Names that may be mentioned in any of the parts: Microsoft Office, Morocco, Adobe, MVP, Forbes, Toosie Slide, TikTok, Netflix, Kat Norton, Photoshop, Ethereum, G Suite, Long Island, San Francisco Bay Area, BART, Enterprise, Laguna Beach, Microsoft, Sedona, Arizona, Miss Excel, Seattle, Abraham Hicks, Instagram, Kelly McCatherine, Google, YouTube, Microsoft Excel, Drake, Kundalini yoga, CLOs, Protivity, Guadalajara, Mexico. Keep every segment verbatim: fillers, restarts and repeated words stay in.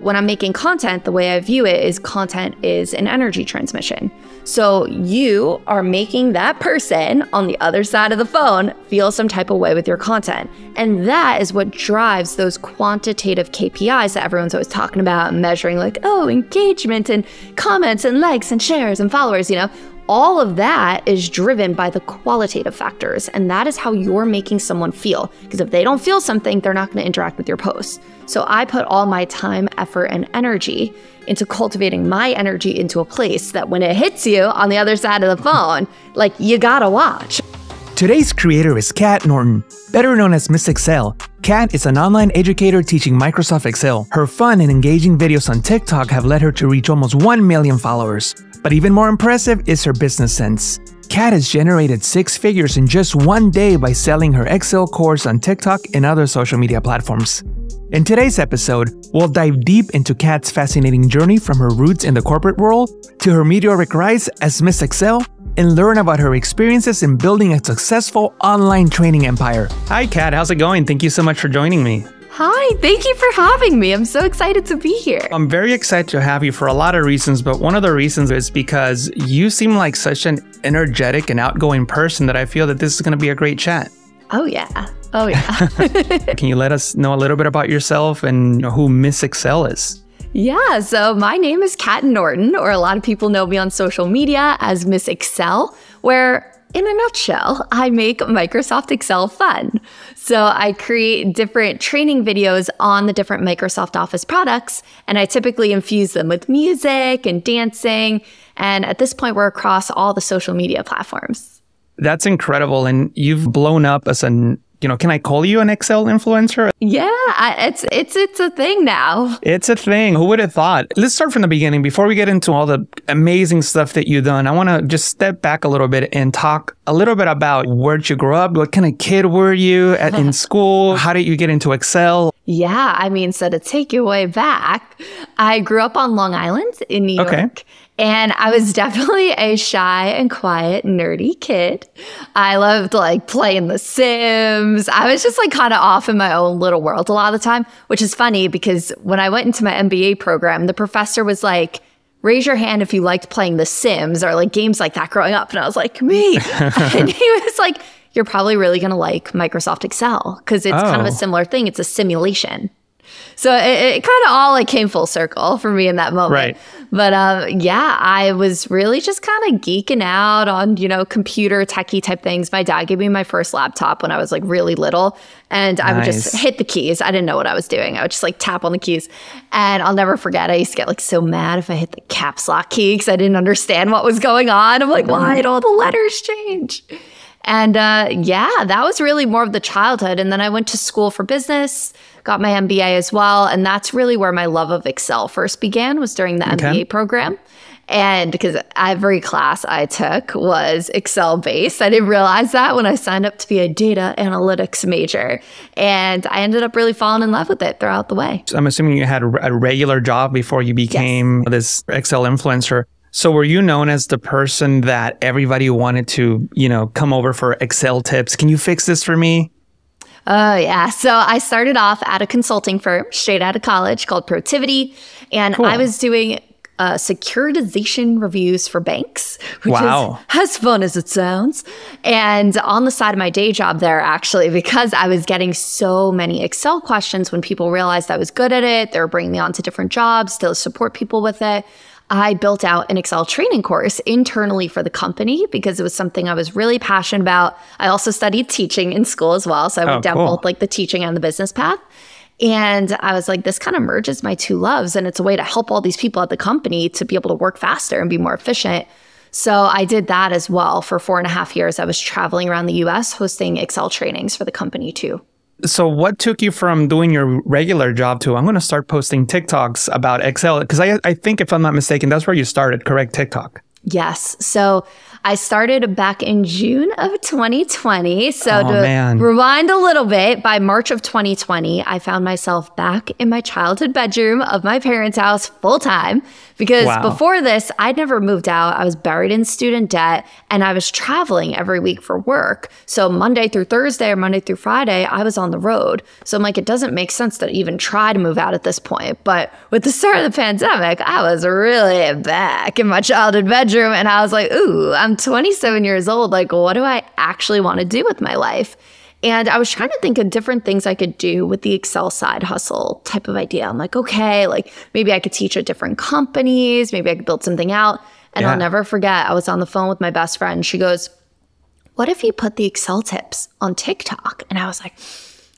When I'm making content, the way I view it is content is an energy transmission. So you are making that person on the other side of the phone feel some type of way with your content. And that is what drives those quantitative K P Is that everyone's always talking about, measuring like, oh, engagement and comments and likes and shares and followers, you know? All of that is driven by the qualitative factors, and that is how you're making someone feel. Because if they don't feel something, they're not going to interact with your posts. So I put all my time, effort, and energy into cultivating my energy into a place that when it hits you on the other side of the phone, like, you gotta watch. Today's creator is Kat Norton, better known as Miss Excel. Kat is an online educator teaching Microsoft Excel. Her fun and engaging videos on TikTok have led her to reach almost one million followers. But even more impressive is her business sense. Kat has generated six figures in just one day by selling her Excel course on TikTok and other social media platforms. In today's episode, we'll dive deep into Kat's fascinating journey from her roots in the corporate world to her meteoric rise as Miss Excel, and learn about her experiences in building a successful online training empire. Hi Kat, how's it going? Thank you so much for joining me. Hi, thank you for having me. I'm so excited to be here. I'm very excited to have you for a lot of reasons, but one of the reasons is because you seem like such an energetic and outgoing person that I feel that this is going to be a great chat. Oh yeah. Oh yeah. Can you let us know a little bit about yourself and who Miss Excel is? Yeah, so my name is Kat Norton, or a lot of people know me on social media as Miss Excel, where in a nutshell, I make Microsoft Excel fun. So I create different training videos on the different Microsoft Office products, and I typically infuse them with music and dancing. And at this point, we're across all the social media platforms. That's incredible. And you've blown up as an, you know, can I call you an Excel influencer? Yeah, I, it's it's it's a thing now. It's a thing. Who would have thought? Let's start from the beginning. Before we get into all the amazing stuff that you've done, I want to just step back a little bit and talk a little bit about where'd you grow up? What kind of kid were you at in school? How did you get into Excel? Yeah, I mean, so to take you way back, I grew up on Long Island in New okay. York. And I was definitely a shy and quiet, nerdy kid. I loved like playing The Sims. I was just like kind of off in my own little world a lot of the time, which is funny because when I went into my M B A program, the professor was like, raise your hand if you liked playing The Sims or like games like that growing up. And I was like, me. And he was like, you're probably really going to like Microsoft Excel because it's oh. kind of a similar thing. It's a simulation. So it, it kind of all like came full circle for me in that moment. Right. But um, yeah, I was really just kind of geeking out on, you know, computer techie type things. My dad gave me my first laptop when I was like really little, and nice. I would just hit the keys. I didn't know what I was doing. I would just like tap on the keys, and I'll never forget. I used to get like so mad if I hit the caps lock key because I didn't understand what was going on. I'm like, why did all the letters change? And uh, yeah, that was really more of the childhood. And then I went to school for business, got my M B A as well. And that's really where my love of Excel first began, was during the okay. M B A program. And because every class I took was Excel based. I didn't realize that when I signed up to be a data analytics major. And I ended up really falling in love with it throughout the way. So I'm assuming you had a regular job before you became yes. this Excel influencer. So were you known as the person that everybody wanted to, you know, come over for Excel tips? Can you fix this for me? Oh, yeah. So I started off at a consulting firm straight out of college called Protivity. And cool. I was doing uh, securitization reviews for banks, which wow. is as fun as it sounds. And on the side of my day job there, actually, because I was getting so many Excel questions when people realized I was good at it, they were bringing me on to different jobs to support people with it. I built out an Excel training course internally for the company because it was something I was really passionate about. I also studied teaching in school as well. So I went oh, down cool. both like the teaching and the business path. And I was like, this kind of merges my two loves. And it's a way to help all these people at the company to be able to work faster and be more efficient. So I did that as well for four and a half years. I was traveling around the U S hosting Excel trainings for the company too. So what took you from doing your regular job to, I'm going to start posting TikToks about Excel? Because I, I think if I'm not mistaken, that's where you started, correct? TikTok. Yes. So I started back in June of twenty twenty. So oh, to man. rewind a little bit, by March of twenty twenty, I found myself back in my childhood bedroom of my parents' house full time. Because wow. before this, I'd never moved out. I was buried in student debt and I was traveling every week for work. So Monday through Thursday or Monday through Friday, I was on the road. So I'm like, it doesn't make sense to even try to move out at this point. But with the start of the pandemic, I was really back in my childhood bedroom and I was like, ooh, I'm twenty-seven years old. Like, what do I actually want to do with my life? And I was trying to think of different things I could do with the Excel side hustle type of idea. I'm like, okay, like maybe I could teach at different companies. Maybe I could build something out. And yeah. I'll never forget, I was on the phone with my best friend. She goes, what if you put the Excel tips on TikTok? And I was like,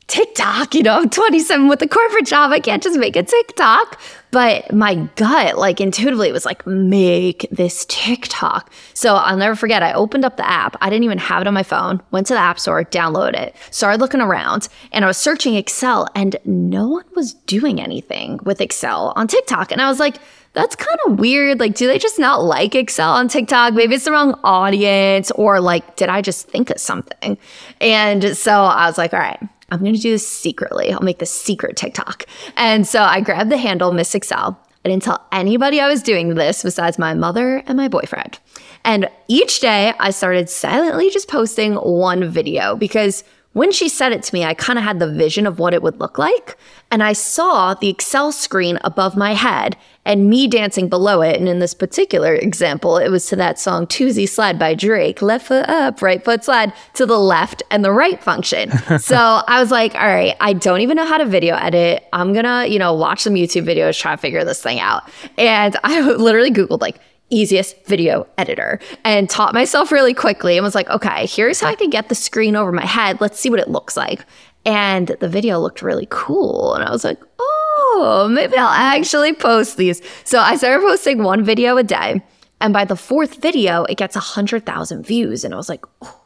TikTok? You know, I'm twenty-seven with a corporate job. I can't just make a TikTok. But my gut, like intuitively, was like, make this TikTok. So I'll never forget, I opened up the app. I didn't even have it on my phone. Went to the app store, downloaded it, started looking around, and I was searching Excel, and no one was doing anything with Excel on TikTok. And I was like, that's kind of weird. Like, do they just not like Excel on TikTok? Maybe it's the wrong audience, or like, did I just think of something? And so I was like, all right, I'm going to do this secretly. I'll make this secret TikTok. And so I grabbed the handle Miss Excel. I didn't tell anybody I was doing this besides my mother and my boyfriend. And each day I started silently just posting one video, because when she said it to me, I kind of had the vision of what it would look like. And I saw the Excel screen above my head and me dancing below it. And in this particular example, it was to that song, Toosie Slide by Drake, left foot up, right foot slide, to the left and the right function. So I was like, all right, I don't even know how to video edit. I'm going to, you know, watch some YouTube videos, try to figure this thing out. And I literally Googled like, easiest video editor, and taught myself really quickly and was like, okay, here's how I can get the screen over my head. Let's see what it looks like. And the video looked really cool. And I was like, oh, maybe I'll actually post these. So I started posting one video a day. And by the fourth video, it gets one hundred thousand views. And I was like, oh.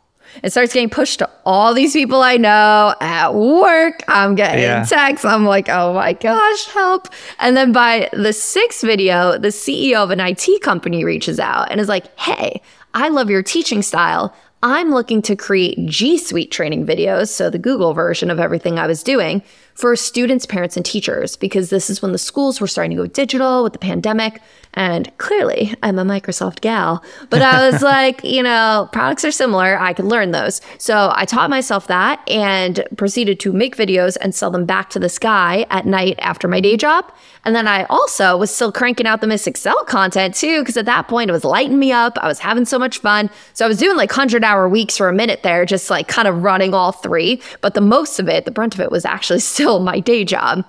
It starts getting pushed to all these people I know at work. I'm getting yeah. texts. I'm like, oh my gosh, help. And then by the sixth video, the C E O of an I T company reaches out and is like, hey, I love your teaching style. I'm looking to create G Suite training videos, so the Google version of everything I was doing, for students, parents, and teachers, because this is when the schools were starting to go digital with the pandemic. And clearly, I'm a Microsoft gal. But I was like, you know, products are similar. I could learn those. So I taught myself that and proceeded to make videos and sell them back to this guy at night after my day job. And then I also was still cranking out the Miss Excel content too, because at that point, it was lighting me up. I was having so much fun. So I was doing like one hundred hour weeks for a minute there, just like kind of running all three. But the most of it, the brunt of it, was actually still my day job.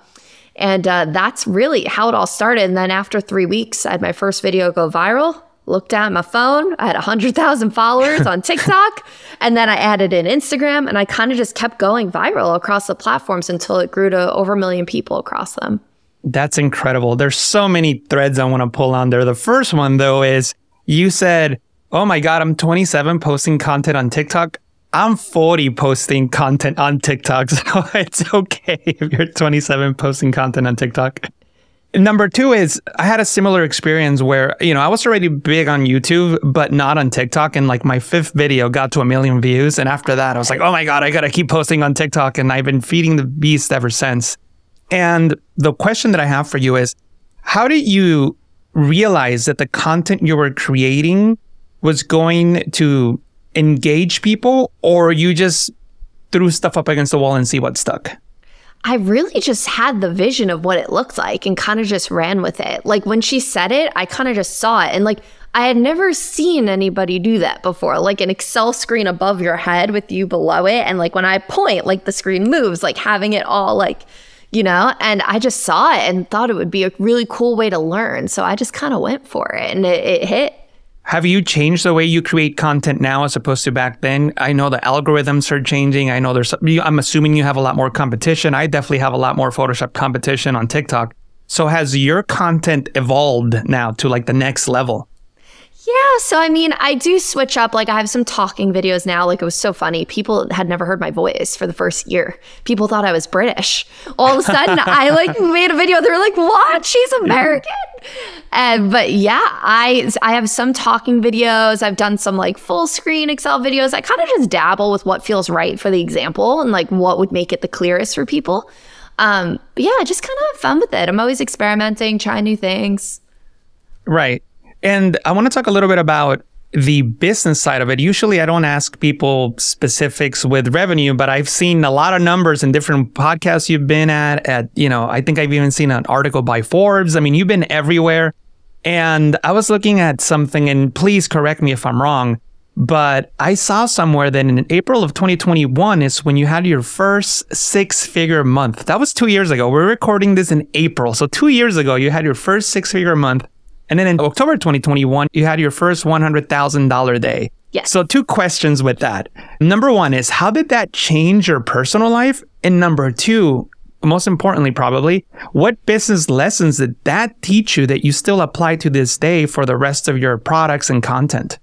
And uh, that's really how it all started. And then after three weeks, I had my first video go viral, looked down at my phone, I had one hundred thousand followers on TikTok, and then I added in Instagram, and I kind of just kept going viral across the platforms until it grew to over a million people across them. That's incredible. There's so many threads I want to pull on there. The first one, though, is you said, oh my God, I'm twenty-seven posting content on TikTok. I'm forty posting content on TikTok, so it's okay if you're twenty-seven posting content on TikTok. Number two is I had a similar experience where, you know, I was already big on YouTube, but not on TikTok. And like my fifth video got to a million views. And after that, I was like, oh my God, I got to keep posting on TikTok. And I've been feeding the beast ever since. And the question that I have for you is, how did you realize that the content you were creating was going to engage people, or you just threw stuff up against the wall and see what stuck? I really just had the vision of what it looked like and kind of just ran with it. Like when she said it, I kind of just saw it. And like, I had never seen anybody do that before, like an Excel screen above your head with you below it. And like when I point, like the screen moves, like having it all like, you know, and I just saw it and thought it would be a really cool way to learn. So I just kind of went for it and it, it hit. Have you changed the way you create content now as opposed to back then? I know the algorithms are changing. I know there's, I'm assuming you have a lot more competition. I definitely have a lot more Photoshop competition on TikTok. So has your content evolved now to like the next level? Yeah, so I mean, I do switch up. Like I have some talking videos now. Like it was so funny. People had never heard my voice for the first year. People thought I was British. All of a sudden, I like made a video. They were like, what? She's American? Yeah. Uh, but yeah, I, I have some talking videos. I've done some like full screen Excel videos. I kind of just dabble with what feels right for the example and like what would make it the clearest for people. Um, but yeah, just kind of have fun with it. I'm always experimenting, trying new things. Right. And I want to talk a little bit about the business side of it. Usually I don't ask people specifics with revenue, but I've seen a lot of numbers in different podcasts you've been at, at, you know, I think I've even seen an article by Forbes. I mean, you've been everywhere. And I was looking at something, and please correct me if I'm wrong, but I saw somewhere that in April of twenty twenty-one is when you had your first six-figure month. That was two years ago. We're recording this in April. So two years ago, you had your first six-figure month. And then in October twenty twenty-one, you had your first one hundred thousand dollar day. Yes. So two questions with that. Number one is, how did that change your personal life? And number two, most importantly, probably, what business lessons did that teach you that you still apply to this day for the rest of your products and content?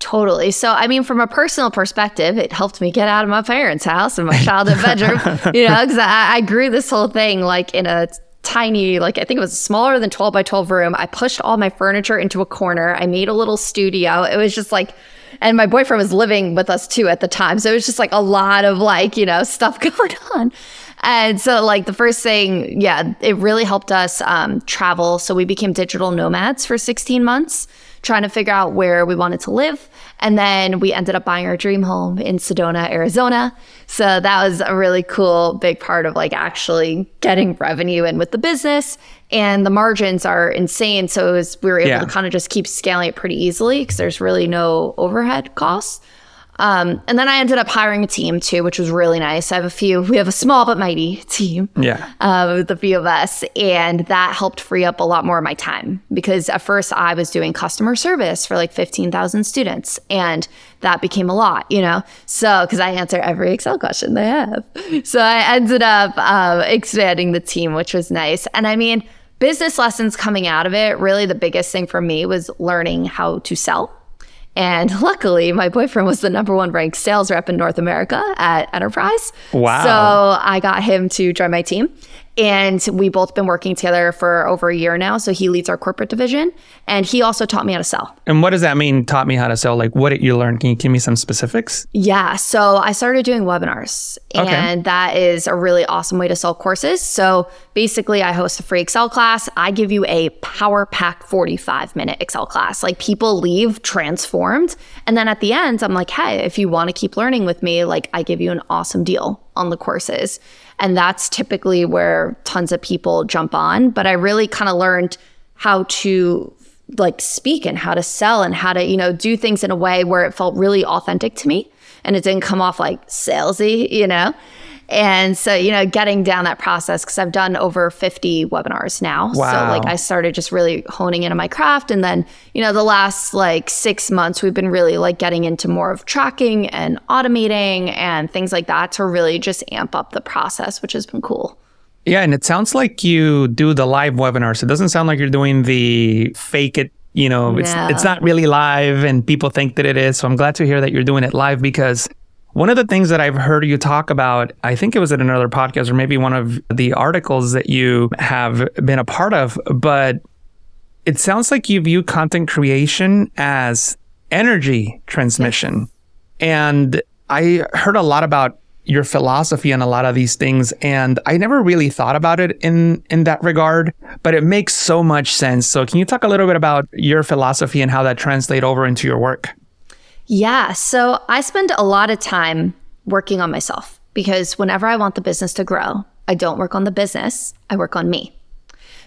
Totally. So, I mean, from a personal perspective, it helped me get out of my parents' house and my childhood bedroom, you know, because I, I grew this whole thing like in a tiny, like I think it was smaller than twelve by twelve room. I pushed all my furniture into a corner. I made a little studio. It was just like, and my boyfriend was living with us too at the time. So it was just like a lot of like, you know, stuff going on. And so like the first thing, yeah, it really helped us um, travel. So we became digital nomads for sixteen months, trying to figure out where we wanted to live. And then we ended up buying our dream home in Sedona, Arizona. So that was a really cool big part of like actually getting revenue in with the business. And the margins are insane. So it was, we were able yeah. to kind of just keep scaling it pretty easily because there's really no overhead costs. Um, and then I ended up hiring a team too, which was really nice. I have a few, we have a small but mighty team yeah. uh, with a few of us. And that helped free up a lot more of my time because at first I was doing customer service for like fifteen thousand students. And that became a lot, you know, so because I answer every Excel question they have. So I ended up uh, expanding the team, which was nice. And I mean, business lessons coming out of it, really the biggest thing for me was learning how to sell. And luckily, my boyfriend was the number one ranked sales rep in North America at Enterprise. Wow. So I got him to join my team. And we've both been working together for over a year now. So he leads our corporate division. And he also taught me how to sell. And what does that mean, taught me how to sell? Like, what did you learn? Can you give me some specifics? Yeah. So I started doing webinars. And okay. that is a really awesome way to sell courses. So basically, I host a free Excel class. I give you a power-packed forty-five minute Excel class. Like, people leave transformed. And then at the end, I'm like, hey, if you want to keep learning with me, like, I give you an awesome deal on the courses. And that's typically where tons of people jump on. But I really kind of learned how to like speak and how to sell and how to, you know, do things in a way where it felt really authentic to me. And it didn't come off like salesy, you know. And so, you know, getting down that process, because I've done over fifty webinars now. Wow. So like I started just really honing into my craft. And then, you know, the last like six months, we've been really like getting into more of tracking and automating and things like that to really just amp up the process, which has been cool. Yeah. And it sounds like you do the live webinars. It doesn't sound like you're doing the fake it, you know, it's, no. it's not really live and people think that it is. So I'm glad to hear that you're doing it live, because one of the things that I've heard you talk about, I think it was at another podcast or maybe one of the articles that you have been a part of, but it sounds like you view content creation as energy transmission. Yes. And I heard a lot about your philosophy on a lot of these things, and I never really thought about it in, in that regard, but it makes so much sense. So can you talk a little bit about your philosophy and how that translates over into your work? Yeah, so I spend a lot of time working on myself, because whenever I want the business to grow, I don't work on the business, I work on me.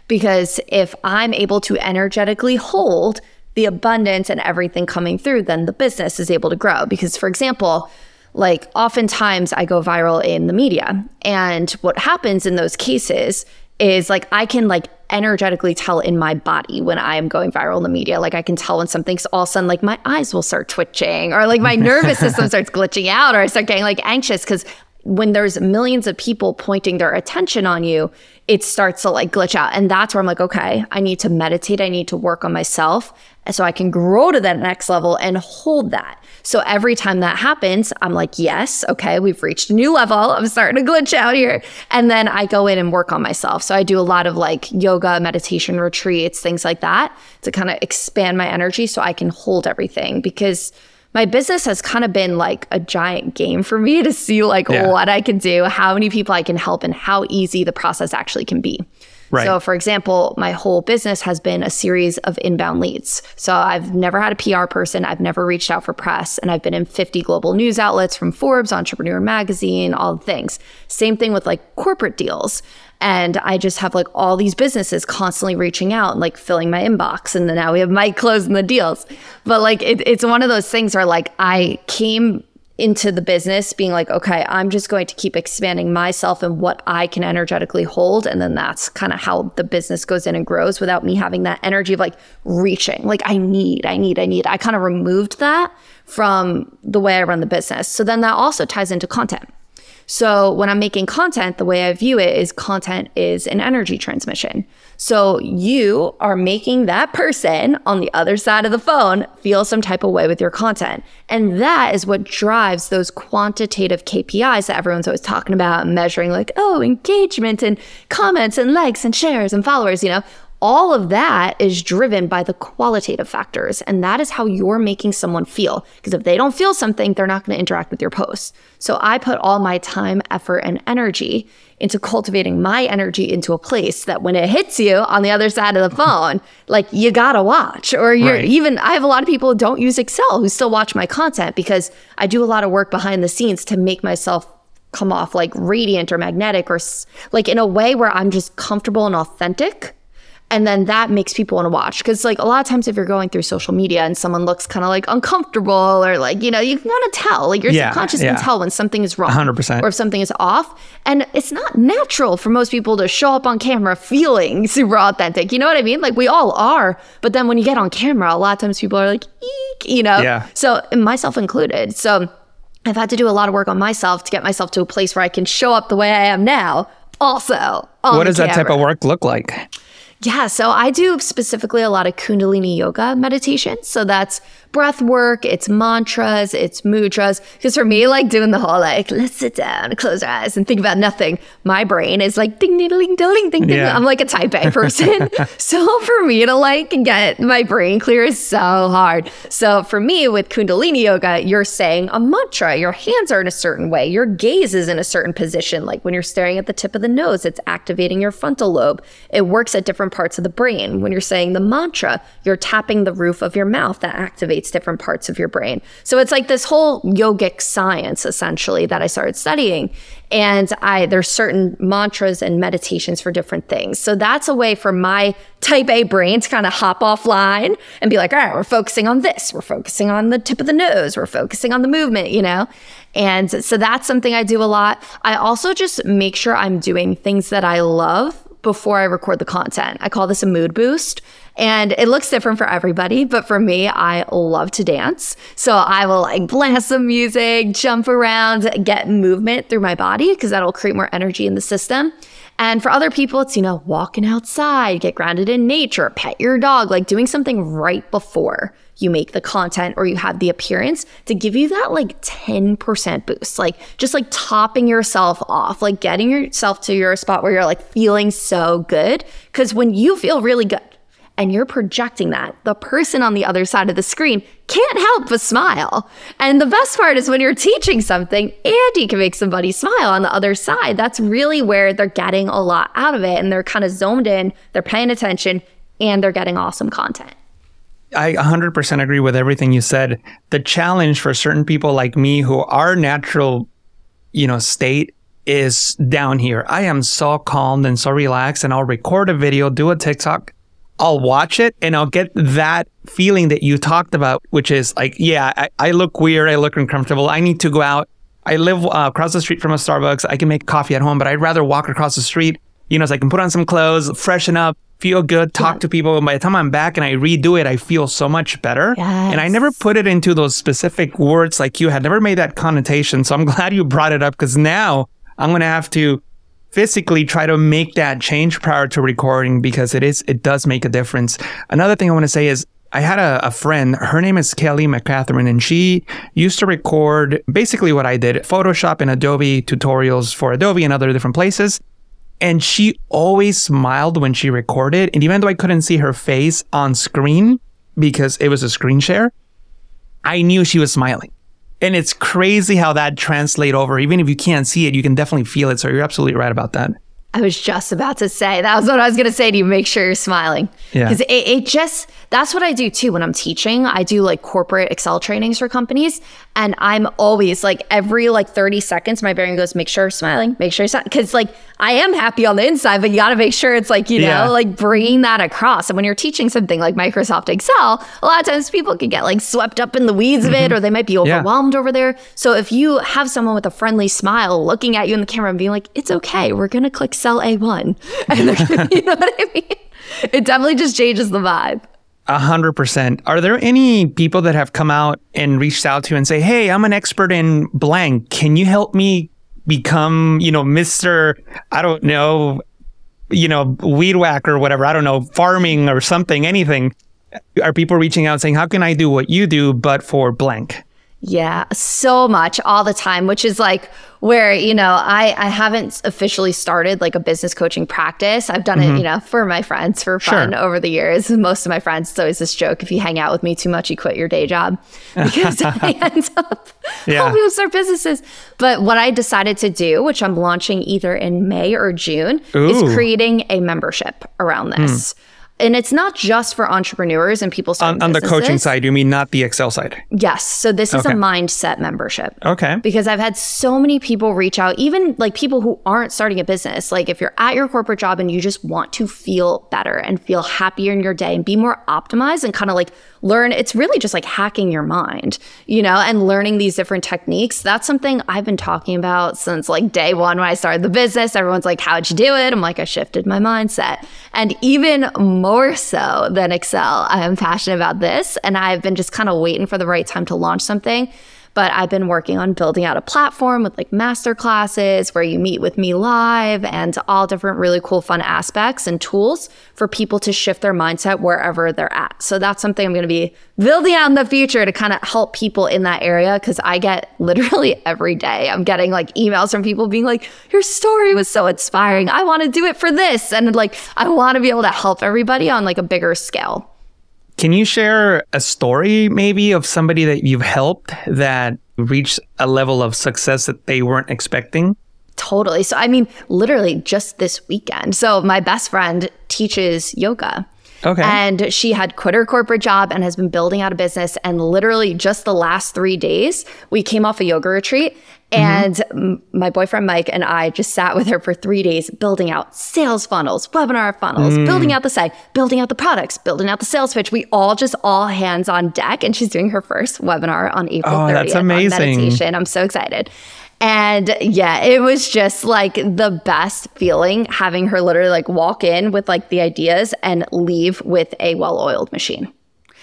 Because if I'm able to energetically hold the abundance and everything coming through, then the business is able to grow. Because for example, like oftentimes I go viral in the media, and what happens in those cases is like I can like energetically tell in my body when I am going viral in the media. Like I can tell when something's all of a sudden like my eyes will start twitching, or like my nervous system starts glitching out, or I start getting like anxious because when there's millions of people pointing their attention on you, it starts to like glitch out. And that's where I'm like, okay, I need to meditate. I need to work on myself so I can grow to that next level and hold that. So every time that happens, I'm like, yes, okay, we've reached a new level. I'm starting to glitch out here. And then I go in and work on myself. So I do a lot of like yoga, meditation retreats, things like that to kind of expand my energy so I can hold everything, because my business has kind of been like a giant game for me to see like yeah. what I can do, how many people I can help, and how easy the process actually can be. Right. So for example, my whole business has been a series of inbound leads. So I've never had a P R person. I've never reached out for press. And I've been in fifty global news outlets, from Forbes, Entrepreneur Magazine, all the things. Same thing with like corporate deals. And I just have like all these businesses constantly reaching out and like filling my inbox. And then now we have Mike closing the deals. But like it, it's one of those things where like I came into the business being like, okay, I'm just going to keep expanding myself and what I can energetically hold. And then that's kind of how the business goes in and grows without me having that energy of like reaching. Like I need, I need, I need. I kind of removed that from the way I run the business. So then that also ties into content. So when I'm making content, the way I view it is content is an energy transmission. So you are making that person on the other side of the phone feel some type of way with your content. And that is what drives those quantitative K P Is that everyone's always talking about, measuring like, oh, engagement and comments and likes and shares and followers, you know. All of that is driven by the qualitative factors. And that is how you're making someone feel. Because if they don't feel something, they're not going to interact with your posts. So I put all my time, effort, and energy into cultivating my energy into a place that when it hits you on the other side of the phone, like you got to watch. Or you're right. even, I have a lot of people who don't use Excel who still watch my content, because I do a lot of work behind the scenes to make myself come off like radiant or magnetic, or like in a way where I'm just comfortable and authentic. And then that makes people want to watch. Because like a lot of times if you're going through social media and someone looks kind of like uncomfortable, or like, you know, you want to tell, like your yeah, subconscious yeah. can tell when something is wrong one hundred percent. Or if something is off. And it's not natural for most people to show up on camera feeling super authentic. You know what I mean? Like we all are. But then when you get on camera, a lot of times people are like, eek, you know, yeah. so myself included. So I've had to do a lot of work on myself to get myself to a place where I can show up the way I am now. Also, on what does camera. That type of work look like? Yeah, so I do specifically a lot of Kundalini yoga meditation. So that's breath work, it's mantras, it's mudras. Because for me, like doing the whole like, let's sit down, close our eyes and think about nothing. My brain is like, ding, ding, ding, ding, ding, ding. I'm like a type A person. So for me to like get my brain clear is so hard. So for me with Kundalini yoga, you're saying a mantra. Your hands are in a certain way. Your gaze is in a certain position. Like when you're staring at the tip of the nose, it's activating your frontal lobe. It works at different parts of the brain. When you're saying the mantra, you're tapping the roof of your mouth. That activates different parts of your brain. So it's like this whole yogic science essentially that I started studying. And I there's certain mantras and meditations for different things. So that's a way for my type A brain to kind of hop offline and be like, all right, we're focusing on this. We're focusing on the tip of the nose. We're focusing on the movement, you know? And so that's something I do a lot. I also just make sure I'm doing things that I love before I record the content. I call this a mood boost. And it looks different for everybody, but for me, I love to dance. So I will like blast some music, jump around, get movement through my body, because that'll create more energy in the system. And for other people, it's, you know, walking outside, get grounded in nature, pet your dog, like doing something right before you make the content or you have the appearance to give you that like ten percent boost, like just like topping yourself off, like getting yourself to your spot where you're like feeling so good. Because when you feel really good and you're projecting that, the person on the other side of the screen can't help but smile. And the best part is when you're teaching something and you can make somebody smile on the other side, that's really where they're getting a lot out of it. And they're kind of zoned in, they're paying attention, and they're getting awesome content. I one hundred percent agree with everything you said. The challenge for certain people like me who are natural, you know, state is down here. I am so calm and so relaxed, and I'll record a video, do a TikTok, I'll watch it, and I'll get that feeling that you talked about, which is like, yeah, I, I look weird, I look uncomfortable, I need to go out. I live uh, across the street from a Starbucks. I can make coffee at home, but I'd rather walk across the street, you know, so I can put on some clothes, freshen up, feel good, talk yeah. to people. And by the time I'm back and I redo it, I feel so much better. Yes. And I never put it into those specific words like you had, never made that connotation. So I'm glad you brought it up, because now I'm going to have to physically try to make that change prior to recording, because it is, it does make a difference. Another thing I want to say is, I had a, a friend, her name is Kelly McCatherine, and she used to record basically what I did, Photoshop and Adobe tutorials for Adobe and other different places. And she always smiled when she recorded. And even though I couldn't see her face on screen because it was a screen share, I knew she was smiling. And it's crazy how that translates over. Even if you can't see it, you can definitely feel it. So you're absolutely right about that. I was just about to say, that was what I was going to say to you, make sure you're smiling. Yeah. Because it, it just, that's what I do too when I'm teaching. I do like corporate Excel trainings for companies. And I'm always like, every like thirty seconds, my brain goes, make sure you're smiling, make sure you're smiling. Because like, I am happy on the inside, but you got to make sure it's like, you yeah. know, like bringing that across. And when you're teaching something like Microsoft Excel, a lot of times people can get like swept up in the weeds mm-hmm. of it, or they might be overwhelmed yeah. over there. So if you have someone with a friendly smile looking at you in the camera and being like, it's okay, we're going to click Sell A one, and they're, you know what I mean? It definitely just changes the vibe. A hundred percent. Are there any people that have come out and reached out to you and say, hey, I'm an expert in blank, can you help me become, you know, Mister, I don't know, you know, weed whacker, whatever, I don't know, farming or something, anything? Are people reaching out saying, how can I do what you do but for blank? Yeah, so much all the time, which is like where, you know, I, I haven't officially started like a business coaching practice. I've done mm-hmm. it, you know, for my friends, for fun sure. over the years. Most of my friends, it's always this joke, if you hang out with me too much, you quit your day job, because I end up yeah. helping with their businesses. But what I decided to do, which I'm launching either in May or June, Ooh. is creating a membership around this. Mm. And it's not just for entrepreneurs and people starting on, on the coaching side. You mean not the Excel side? Yes. So this is okay. a mindset membership. Okay. Because I've had so many people reach out, even like people who aren't starting a business. Like if you're at your corporate job and you just want to feel better and feel happier in your day and be more optimized and kind of like learn, it's really just like hacking your mind, you know, and learning these different techniques. That's something I've been talking about since like day one when I started the business. Everyone's like, how'd you do it? I'm like, I shifted my mindset. And even more More so than Excel, I am passionate about this, and I've been just kind of waiting for the right time to launch something. But I've been working on building out a platform with like master classes where you meet with me live, and all different really cool, fun aspects and tools for people to shift their mindset wherever they're at. So that's something I'm going to be building out in the future to kind of help people in that area, because I get literally every day, I'm getting like emails from people being like, your story was so inspiring, I want to do it for this. And like, I want to be able to help everybody on like a bigger scale. Can you share a story maybe of somebody that you've helped that reached a level of success that they weren't expecting? Totally. So I mean, literally just this weekend. So my best friend teaches yoga. Okay. And she had quit her corporate job and has been building out a business. And literally just the last three days, we came off a yoga retreat. And mm-hmm. my boyfriend, Mike, and I just sat with her for three days building out sales funnels, webinar funnels, mm. building out the site, building out the products, building out the sales pitch. We all just all hands on deck. And she's doing her first webinar on April thirtieth. Oh, that's amazing. On meditation. I'm so excited. And yeah, it was just like the best feeling, having her literally like walk in with like the ideas and leave with a well-oiled machine.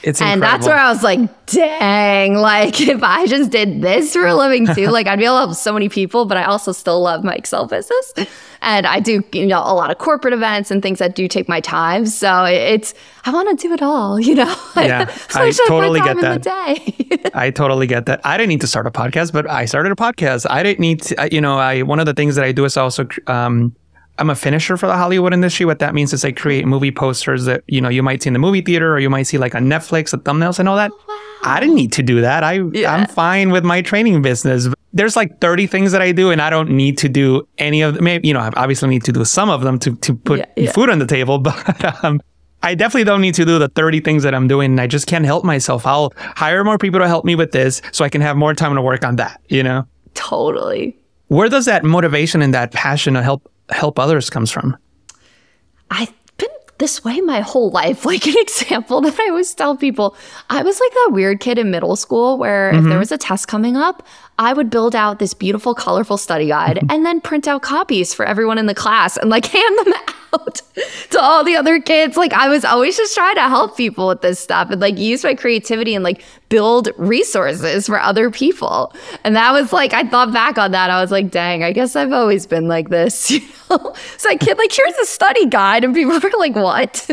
It's incredible. And that's where I was like, dang, like if I just did this for a living too, like I'd be able to help so many people, but I also still love my Excel business. And I do, you know, a lot of corporate events and things that do take my time. So it's, I want to do it all, you know? Yeah, so I, I totally get that. Day. I totally get that. I didn't need to start a podcast, but I started a podcast. I didn't need to, you know, I, one of the things that I do is also, um, I'm a finisher for the Hollywood industry. What that means is I create movie posters that, you know, you might see in the movie theater, or you might see like on Netflix, the thumbnails and all that. Oh, wow. I didn't need to do that. I, yeah. I'm fine with my training business. There's like thirty things that I do, and I don't need to do any of them. Maybe, you know, I obviously need to do some of them to, to put yeah, yeah. food on the table, but um, I definitely don't need to do the thirty things that I'm doing. And I just can't help myself. I'll hire more people to help me with this so I can have more time to work on that, you know? Totally. Where does that motivation and that passion to help help others comes from? I've been this way my whole life. Like an example that I always tell people, I was like that weird kid in middle school where mm-hmm. if there was a test coming up, I would build out this beautiful, colorful study guide and then print out copies for everyone in the class and like hand them out to all the other kids. Like I was always just trying to help people with this stuff and like use my creativity and like build resources for other people. And that was like, I thought back on that. I was like, dang, I guess I've always been like this. You know? It's like, kid, like here's a study guide. And people are like, what?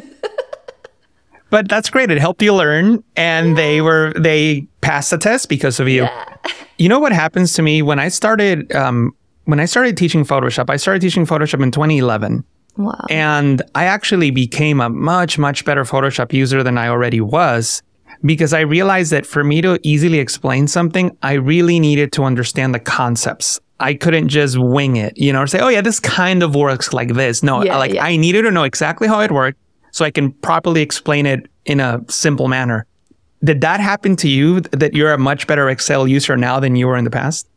But that's great. It helped you learn. And yeah. they were, they passed the test because of you. Yeah. You know what happens to me when I started, um, when I started teaching Photoshop, I started teaching Photoshop in twenty eleven. Wow. And I actually became a much, much better Photoshop user than I already was, because I realized that for me to easily explain something, I really needed to understand the concepts. I couldn't just wing it, you know, or say, oh yeah, this kind of works like this. No, yeah, like yeah. I needed to know exactly how it worked, so I can properly explain it in a simple manner. Did that happen to you, that you're a much better Excel user now than you were in the past?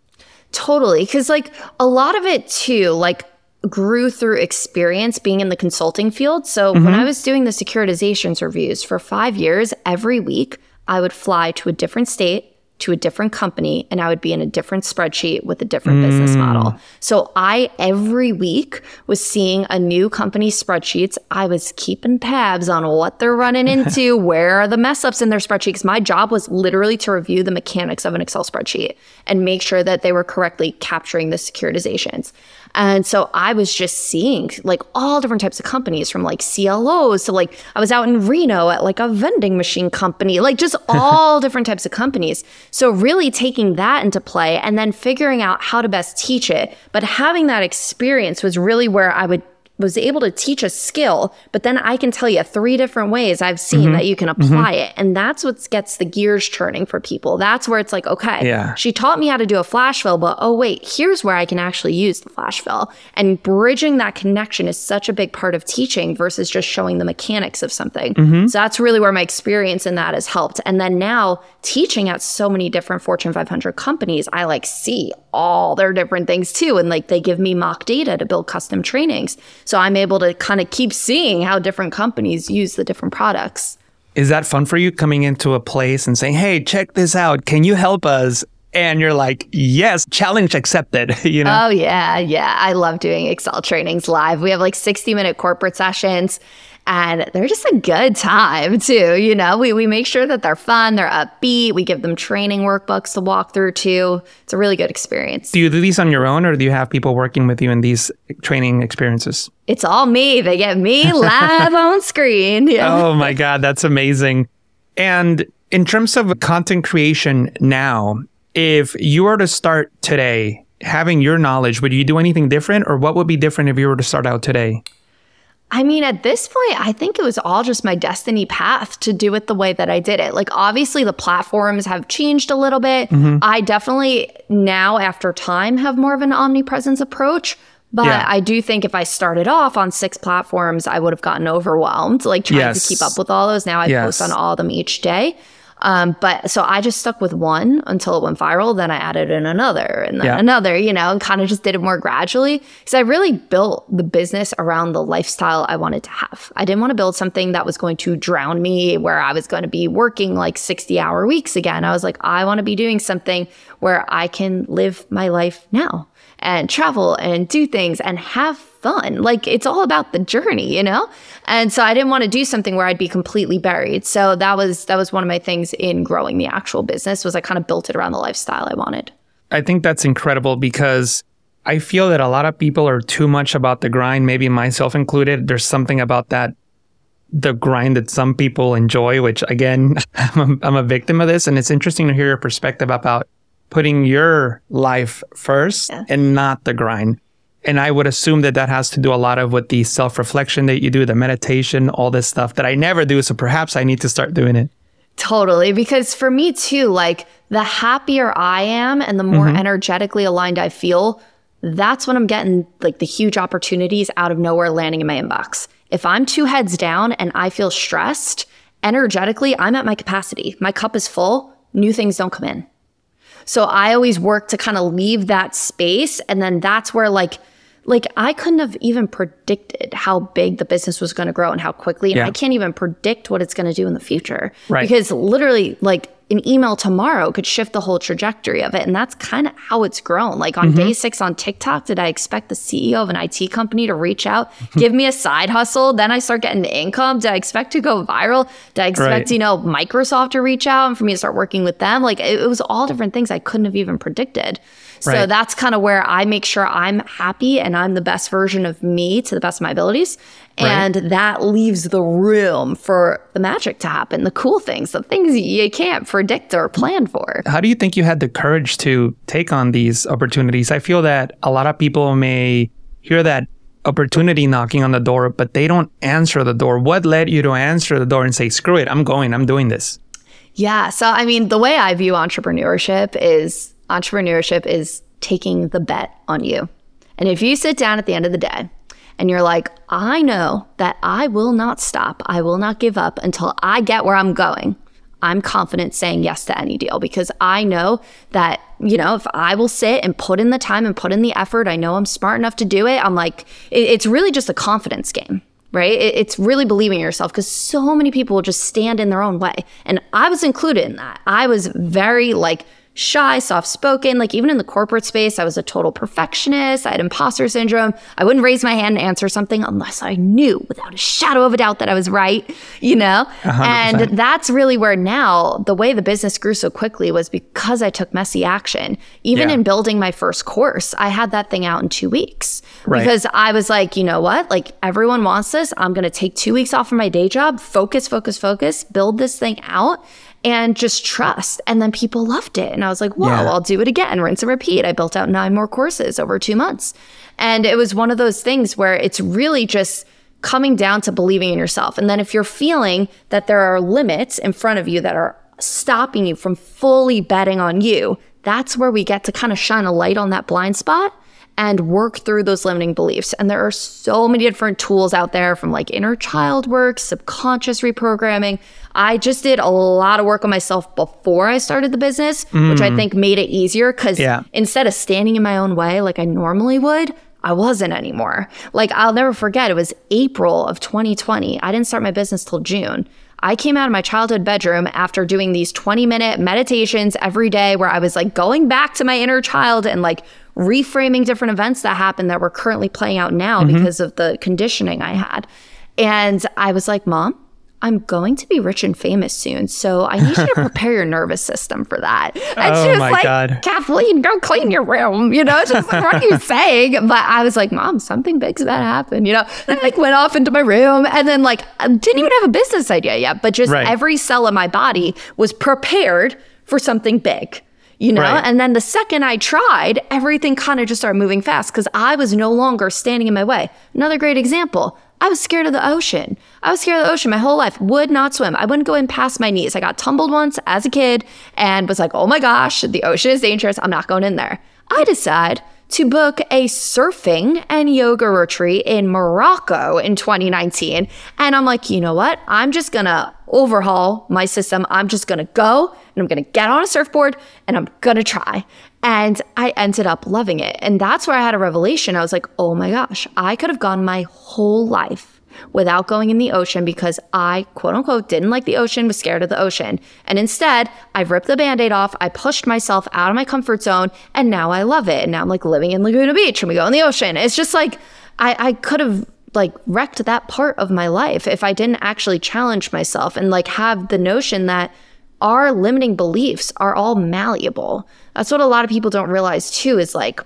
Totally, because like a lot of it too, like grew through experience being in the consulting field. So mm-hmm. when I was doing the securitizations reviews for five years, every week, I would fly to a different state, to a different company, and I would be in a different spreadsheet with a different mm. business model. So I, every week, was seeing a new company's spreadsheets. I was keeping tabs on what they're running into, where are the mess ups in their spreadsheets. My job was literally to review the mechanics of an Excel spreadsheet and make sure that they were correctly capturing the securitizations. And so I was just seeing like all different types of companies, from like C L Os to like, I was out in Reno at like a vending machine company, like just all different types of companies. So really taking that into play and then figuring out how to best teach it. But having that experience was really where I would was able to teach a skill, but then I can tell you three different ways I've seen mm-hmm. that you can apply mm-hmm. it. And that's what gets the gears churning for people. That's where it's like, okay, yeah. she taught me how to do a flash fill, but oh wait, here's where I can actually use the flash fill. And bridging that connection is such a big part of teaching versus just showing the mechanics of something. Mm-hmm. So that's really where my experience in that has helped. And then now teaching at so many different Fortune five hundred companies, I like see all their different things too. And like they give me mock data to build custom trainings. So I'm able to kind of keep seeing how different companies use the different products. Is that fun for you, coming into a place and saying, hey, check this out, can you help us? And you're like, yes, challenge accepted, you know? Oh yeah, yeah. I love doing Excel trainings live. We have like sixty minute corporate sessions. And they're just a good time too, you know? We, we make sure that they're fun, they're upbeat, we give them training workbooks to walk through too. It's a really good experience. Do you do these on your own, or do you have people working with you in these training experiences? It's all me. They get me live on screen. Yeah. Oh my God, that's amazing. And in terms of content creation now, if you were to start today, having your knowledge, would you do anything different, or what would be different if you were to start out today? I mean, at this point, I think it was all just my destiny path to do it the way that I did it. Like, obviously, the platforms have changed a little bit. Mm-hmm. I definitely now, after time, have more of an omnipresence approach. But yeah. I do think if I started off on six platforms, I would have gotten overwhelmed, like trying yes. to keep up with all those. Now I yes. post on all of them each day. Um, but so I just stuck with one until it went viral. Then I added in another and then yeah. another, you know, and kind of just did it more gradually, because I really built the business around the lifestyle I wanted to have. I didn't want to build something that was going to drown me, where I was going to be working like sixty hour weeks again. I was like, I want to be doing something where I can live my life now and travel and do things and have fun. Like, it's all about the journey, you know? And so I didn't want to do something where I'd be completely buried. So that was that was one of my things in growing the actual business, was I kind of built it around the lifestyle I wanted. I think that's incredible, because I feel that a lot of people are too much about the grind, maybe myself included. There's something about that, the grind, that some people enjoy, which again, I'm a, I'm a victim of this. And it's interesting to hear your perspective about putting your life first yeah. and not the grind. And I would assume that that has to do a lot of with the self-reflection that you do, the meditation, all this stuff that I never do. So perhaps I need to start doing it. Totally. Because for me too, like, the happier I am and the more mm-hmm. energetically aligned I feel, that's when I'm getting like the huge opportunities out of nowhere landing in my inbox. If I'm two heads down and I feel stressed, energetically, I'm at my capacity. My cup is full. New things don't come in. So I always work to kind of leave that space. And then that's where like like I couldn't have even predicted how big the business was going to grow and how quickly. And yeah. I can't even predict what it's going to do in the future. Right. Because literally like an email tomorrow could shift the whole trajectory of it. And that's kind of how it's grown. Like on mm-hmm. day six on TikTok, did I expect the C E O of an I T company to reach out, give me a side hustle? Then I start getting income. Did I expect to go viral? Did I expect, right. you know, Microsoft to reach out and for me to start working with them? Like it, it was all different things I couldn't have even predicted. So right. that's kind of where I make sure I'm happy and I'm the best version of me to the best of my abilities. And right. that leaves the room for the magic to happen, the cool things, the things you can't predict or plan for. How do you think you had the courage to take on these opportunities? I feel that a lot of people may hear that opportunity knocking on the door, but they don't answer the door. What led you to answer the door and say, screw it, I'm going, I'm doing this? Yeah. So, I mean, the way I view entrepreneurship is entrepreneurship is taking the bet on you. And if you sit down at the end of the day, and you're like, I know that I will not stop. I will not give up until I get where I'm going. I'm confident saying yes to any deal because I know that, you know, if I will sit and put in the time and put in the effort, I know I'm smart enough to do it. I'm like, it, it's really just a confidence game, right? It, it's really believing in yourself because so many people will just stand in their own way. And I was included in that. I was very like, shy, soft-spoken, like even in the corporate space, I was a total perfectionist. I had imposter syndrome. I wouldn't raise my hand and answer something unless I knew without a shadow of a doubt that I was right, you know? one hundred percent. And that's really where now the way the business grew so quickly was because I took messy action. Even yeah. in building my first course, I had that thing out in two weeks right. because I was like, you know what? Like everyone wants this. I'm going to take two weeks off of my day job, focus, focus, focus, build this thing out. And just trust. And then people loved it. And I was like, whoa, yeah. I'll do it again. Rinse and repeat. I built out nine more courses over two months. And it was one of those things where it's really just coming down to believing in yourself. And then if you're feeling that there are limits in front of you that are stopping you from fully betting on you, that's where we get to kind of shine a light on that blind spot and work through those limiting beliefs. And there are so many different tools out there from like inner child work, subconscious reprogramming. I just did a lot of work on myself before I started the business, mm. which I think made it easier because yeah. instead of standing in my own way like I normally would, I wasn't anymore. Like I'll never forget, it was April of twenty twenty. I didn't start my business till June. I came out of my childhood bedroom after doing these twenty minute meditations every day where I was like going back to my inner child and like reframing different events that happened that were currently playing out now mm-hmm. because of the conditioning I had. And I was like, Mom, I'm going to be rich and famous soon. So I need you to prepare your nervous system for that. And oh she was my like, God. Kathleen, go clean your room. You know, just like, what are you saying? But I was like, Mom, something big's about to happen. You know, and I like went off into my room and then like, I didn't even have a business idea yet, but just right. every cell in my body was prepared for something big. You know, right. and then the second I tried, everything kind of just started moving fast because I was no longer standing in my way. Another great example, I was scared of the ocean. I was scared of the ocean my whole life, would not swim. I wouldn't go in past my knees. I got tumbled once as a kid and was like, oh my gosh, the ocean is dangerous. I'm not going in there. I decide to book a surfing and yoga retreat in Morocco in twenty nineteen. And I'm like, you know what? I'm just gonna overhaul my system. I'm just gonna go and I'm gonna get on a surfboard and I'm gonna try. And I ended up loving it. And that's where I had a revelation. I was like, oh my gosh, I could have gone my whole life without going in the ocean because I, quote unquote, didn't like the ocean, was scared of the ocean. And instead, I ripped the Band-Aid off, I pushed myself out of my comfort zone, and now I love it. And now I'm like living in Laguna Beach and we go in the ocean. It's just like, I, I could have like wrecked that part of my life if I didn't actually challenge myself and like have the notion that our limiting beliefs are all malleable. That's what a lot of people don't realize too, is like,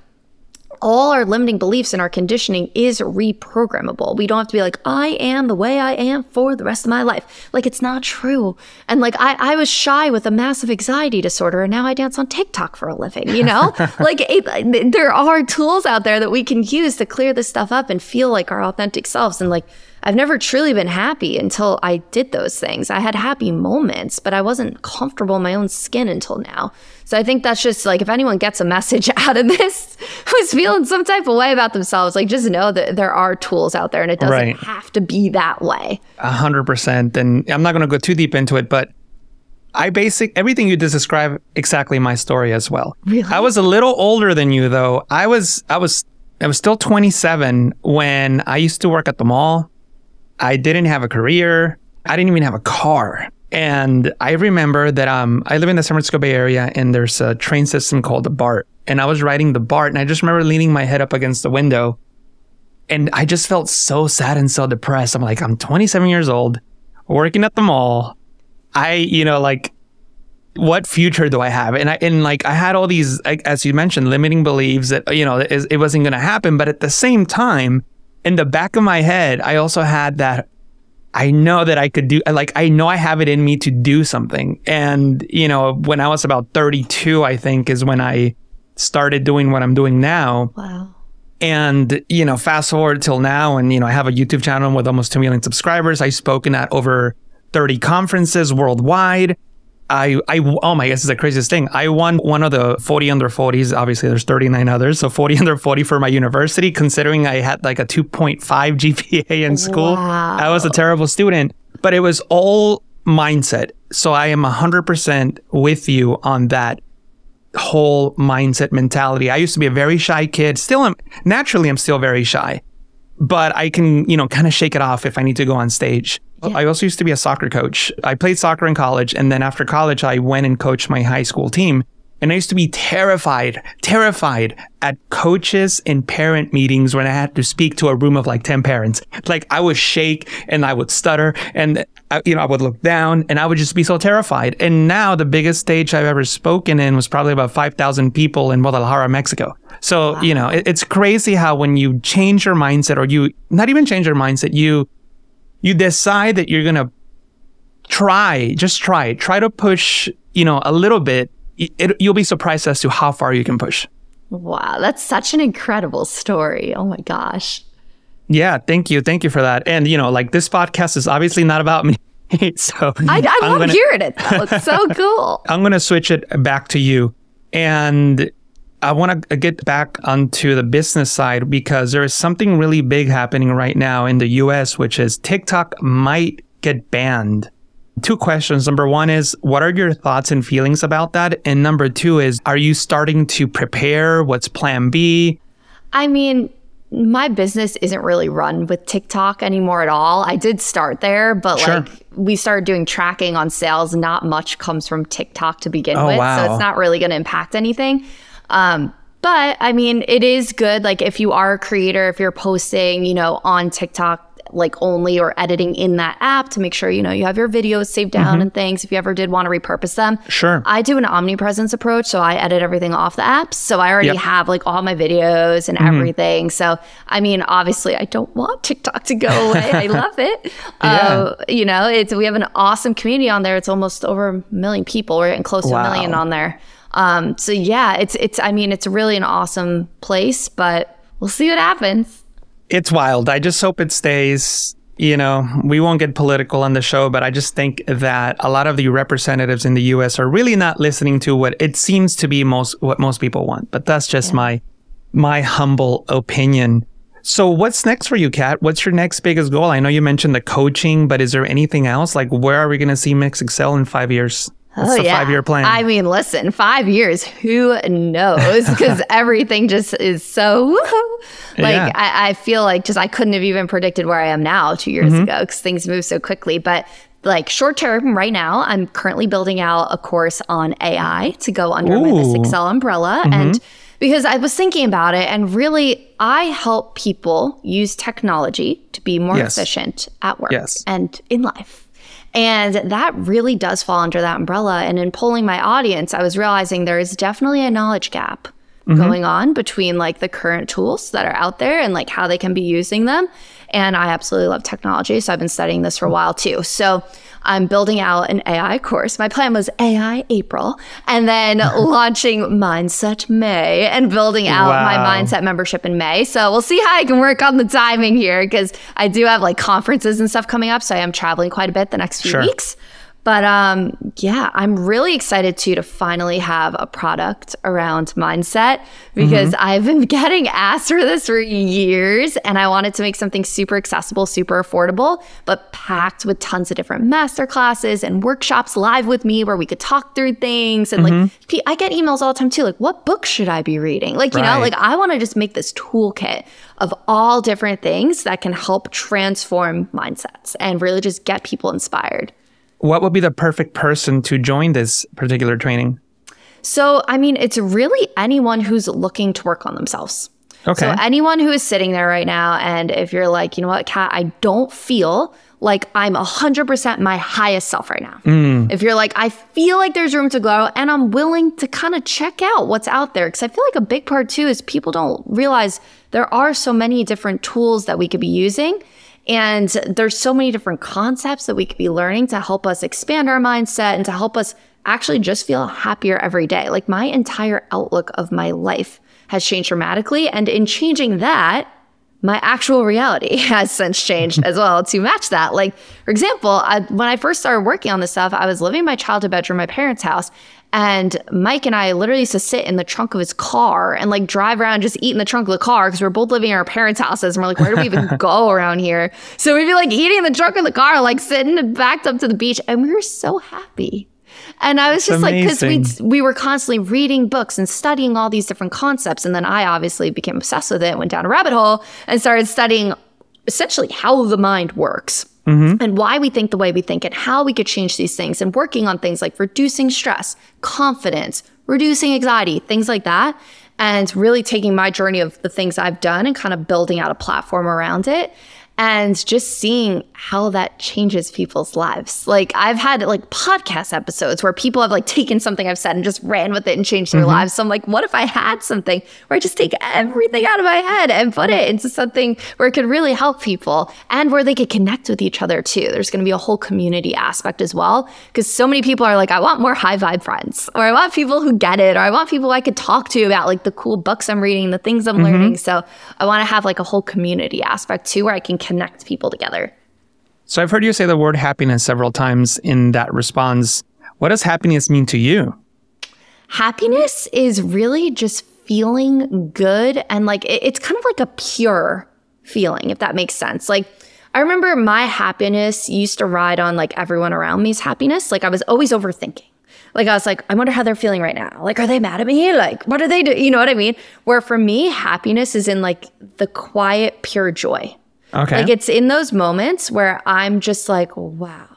all our limiting beliefs and our conditioning is reprogrammable. We don't have to be like, I am the way I am for the rest of my life. Like, it's not true. And like, I, I was shy with a massive anxiety disorder and now I dance on TikTok for a living, you know? Like, it, there are tools out there that we can use to clear this stuff up and feel like our authentic selves. And like, I've never truly been happy until I did those things. I had happy moments, but I wasn't comfortable in my own skin until now. So I think that's just like, if anyone gets a message out of this, who's feeling some type of way about themselves, like just know that there are tools out there and it doesn't right. have to be that way. A hundred percent. And I'm not going to go too deep into it, but I basic everything you just described exactly my story as well. Really? I was a little older than you though. I was, I was I was still twenty-seven when I used to work at the mall. I didn't have a career. I didn't even have a car. And I remember that um, I live in the San Francisco Bay Area, and there's a train system called the BART. And I was riding the BART, and I just remember leaning my head up against the window. And I just felt so sad and so depressed. I'm like, I'm twenty-seven years old, working at the mall. I, you know, like, what future do I have? And I, and like, I had all these, like, as you mentioned, limiting beliefs that, you know, it, it wasn't going to happen. But at the same time, in the back of my head, I also had that, I know that I could do, like, I know I have it in me to do something. And, you know, when I was about thirty-two, I think, is when I started doing what I'm doing now. Wow. And, you know, fast forward till now, and, you know, I have a YouTube channel with almost two million subscribers. I've spoken at over thirty conferences worldwide. I, I, oh my, this is the craziest thing. I won one of the forty under forties. Obviously, there's thirty-nine others. So forty under forty for my university, considering I had like a two point five G P A in school. Wow. I was a terrible student, but it was all mindset. So I am one hundred percent with you on that whole mindset mentality. I used to be a very shy kid. Still, I'm, naturally, I'm still very shy, but I can, you know, kind of shake it off if I need to go on stage. Yeah. I also used to be a soccer coach. I played soccer in college. And then after college, I went and coached my high school team. And I used to be terrified, terrified at coaches and parent meetings when I had to speak to a room of like ten parents. Like, I would shake and I would stutter, and I, you know, I would look down and I would just be so terrified. And now the biggest stage I've ever spoken in was probably about five thousand people in Guadalajara, Mexico. So, wow. You know, it, it's crazy how when you change your mindset, or you not even change your mindset, you You decide that you're going to try, just try, try to push, you know, a little bit. It, it, you'll be surprised as to how far you can push. Wow. That's such an incredible story. Oh my gosh. Yeah. Thank you. Thank you for that. And, you know, like, this podcast is obviously not about me. so I, I love gonna, hearing it though. It's so cool. I'm going to switch it back to you. And I want to get back onto the business side, because there is something really big happening right now in the U S, which is TikTok might get banned. Two questions. Number one is, what are your thoughts and feelings about that? And number two is, are you starting to prepare? What's plan B? I mean, my business isn't really run with TikTok anymore at all. I did start there, but sure. like we started doing tracking on sales. Not much comes from TikTok to begin oh, with. Wow. So it's not really going to impact anything. Um, but I mean, it is good. Like, if you are a creator, if you're posting, you know, on TikTok, like only, or editing in that app to make sure, you know, you have your videos saved down mm-hmm. and things, if you ever did want to repurpose them. Sure. I do an omnipresence approach. So I edit everything off the apps. So I already yep. have like all my videos and mm-hmm. everything. So, I mean, obviously I don't want TikTok to go away. I love it. Yeah. Uh, you know, it's, we have an awesome community on there. It's almost over a million people. We're getting close wow. to a million on there. Um, so yeah, it's, it's, I mean, it's really an awesome place, but we'll see what happens. It's wild. I just hope it stays, you know, we won't get political on the show, but I just think that a lot of the representatives in the U S are really not listening to what it seems to be most, what most people want, but that's just yeah. my, my humble opinion. So what's next for you, Kat? What's your next biggest goal? I know you mentioned the coaching, but is there anything else? Like, where are we going to see Miss Excel in five years? That's oh, the yeah. five-year plan. I mean, listen, five years, who knows? Because everything just is so, like, yeah. I, I feel like just I couldn't have even predicted where I am now two years mm-hmm. ago, because things move so quickly. But like short term right now, I'm currently building out a course on A I to go under Ooh. my Miss Excel umbrella. Mm-hmm. And because I was thinking about it, and really I help people use technology to be more yes. efficient at work yes. and in life. And that really does fall under that umbrella. And in polling my audience, I was realizing there is definitely a knowledge gap mm-hmm. going on between like the current tools that are out there and like how they can be using them. And I absolutely love technology. So I've been studying this for a while too. So I'm building out an A I course. My plan was A I April, and then launching Mindset May, and building out wow. my mindset membership in May. So we'll see how I can work on the timing here, because I do have like conferences and stuff coming up. So I am traveling quite a bit the next few sure. weeks. But um, yeah, I'm really excited too to finally have a product around mindset, because mm-hmm. I've been getting asked for this for years, and I wanted to make something super accessible, super affordable, but packed with tons of different masterclasses and workshops live with me where we could talk through things. And mm-hmm. like, I get emails all the time too, like, what book should I be reading? Like, you right. know, like I want to just make this toolkit of all different things that can help transform mindsets and really just get people inspired. What would be the perfect person to join this particular training? So, I mean, it's really anyone who's looking to work on themselves. Okay. So anyone who is sitting there right now, and if you're like, you know what, Kat, I don't feel like I'm one hundred percent my highest self right now. Mm. If you're like, I feel like there's room to grow, and I'm willing to kind of check out what's out there. Because I feel like a big part too is people don't realize there are so many different tools that we could be using. And there's so many different concepts that we could be learning to help us expand our mindset and to help us actually just feel happier every day. Like, my entire outlook of my life has changed dramatically. And in changing that, my actual reality has since changed as well to match that. Like, for example, I, when I first started working on this stuff, I was living in my childhood bedroom, my parents' house. And Mike and I literally used to sit in the trunk of his car and like drive around, just eat in the trunk of the car, because we were both living in our parents' houses. And we're like, where do we even go around here? So we'd be like eating in the trunk of the car, like sitting backed up to the beach. And we were so happy. And I was That's just amazing. Like, because we we were constantly reading books and studying all these different concepts. And then I obviously became obsessed with it, went down a rabbit hole and started studying essentially how the mind works. Mm-hmm. And why we think the way we think, and how we could change these things, and working on things like reducing stress, confidence, reducing anxiety, things like that. And really taking my journey of the things I've done and kind of building out a platform around it. And just seeing how that changes people's lives. Like, I've had like podcast episodes where people have like taken something I've said and just ran with it and changed their mm-hmm. lives. So I'm like, what if I had something where I just take everything out of my head and put it into something where it could really help people, and where they could connect with each other too. There's going to be a whole community aspect as well, because so many people are like, I want more high vibe friends, or I want people who get it, or I want people I could talk to about like the cool books I'm reading, the things I'm mm-hmm. learning. So I want to have like a whole community aspect too, where I can connect people together. So I've heard you say the word happiness several times in that response. What does happiness mean to you? Happiness is really just feeling good, and like it, it's kind of like a pure feeling, if that makes sense. Like, I remember my happiness used to ride on like everyone around me's happiness. Like, I was always overthinking. Like, I was like, I wonder how they're feeling right now. Like, are they mad at me? Like, what are they doing? You know what I mean? Where for me, happiness is in like the quiet, pure joy. Okay. Like, it's in those moments where I'm just like, wow,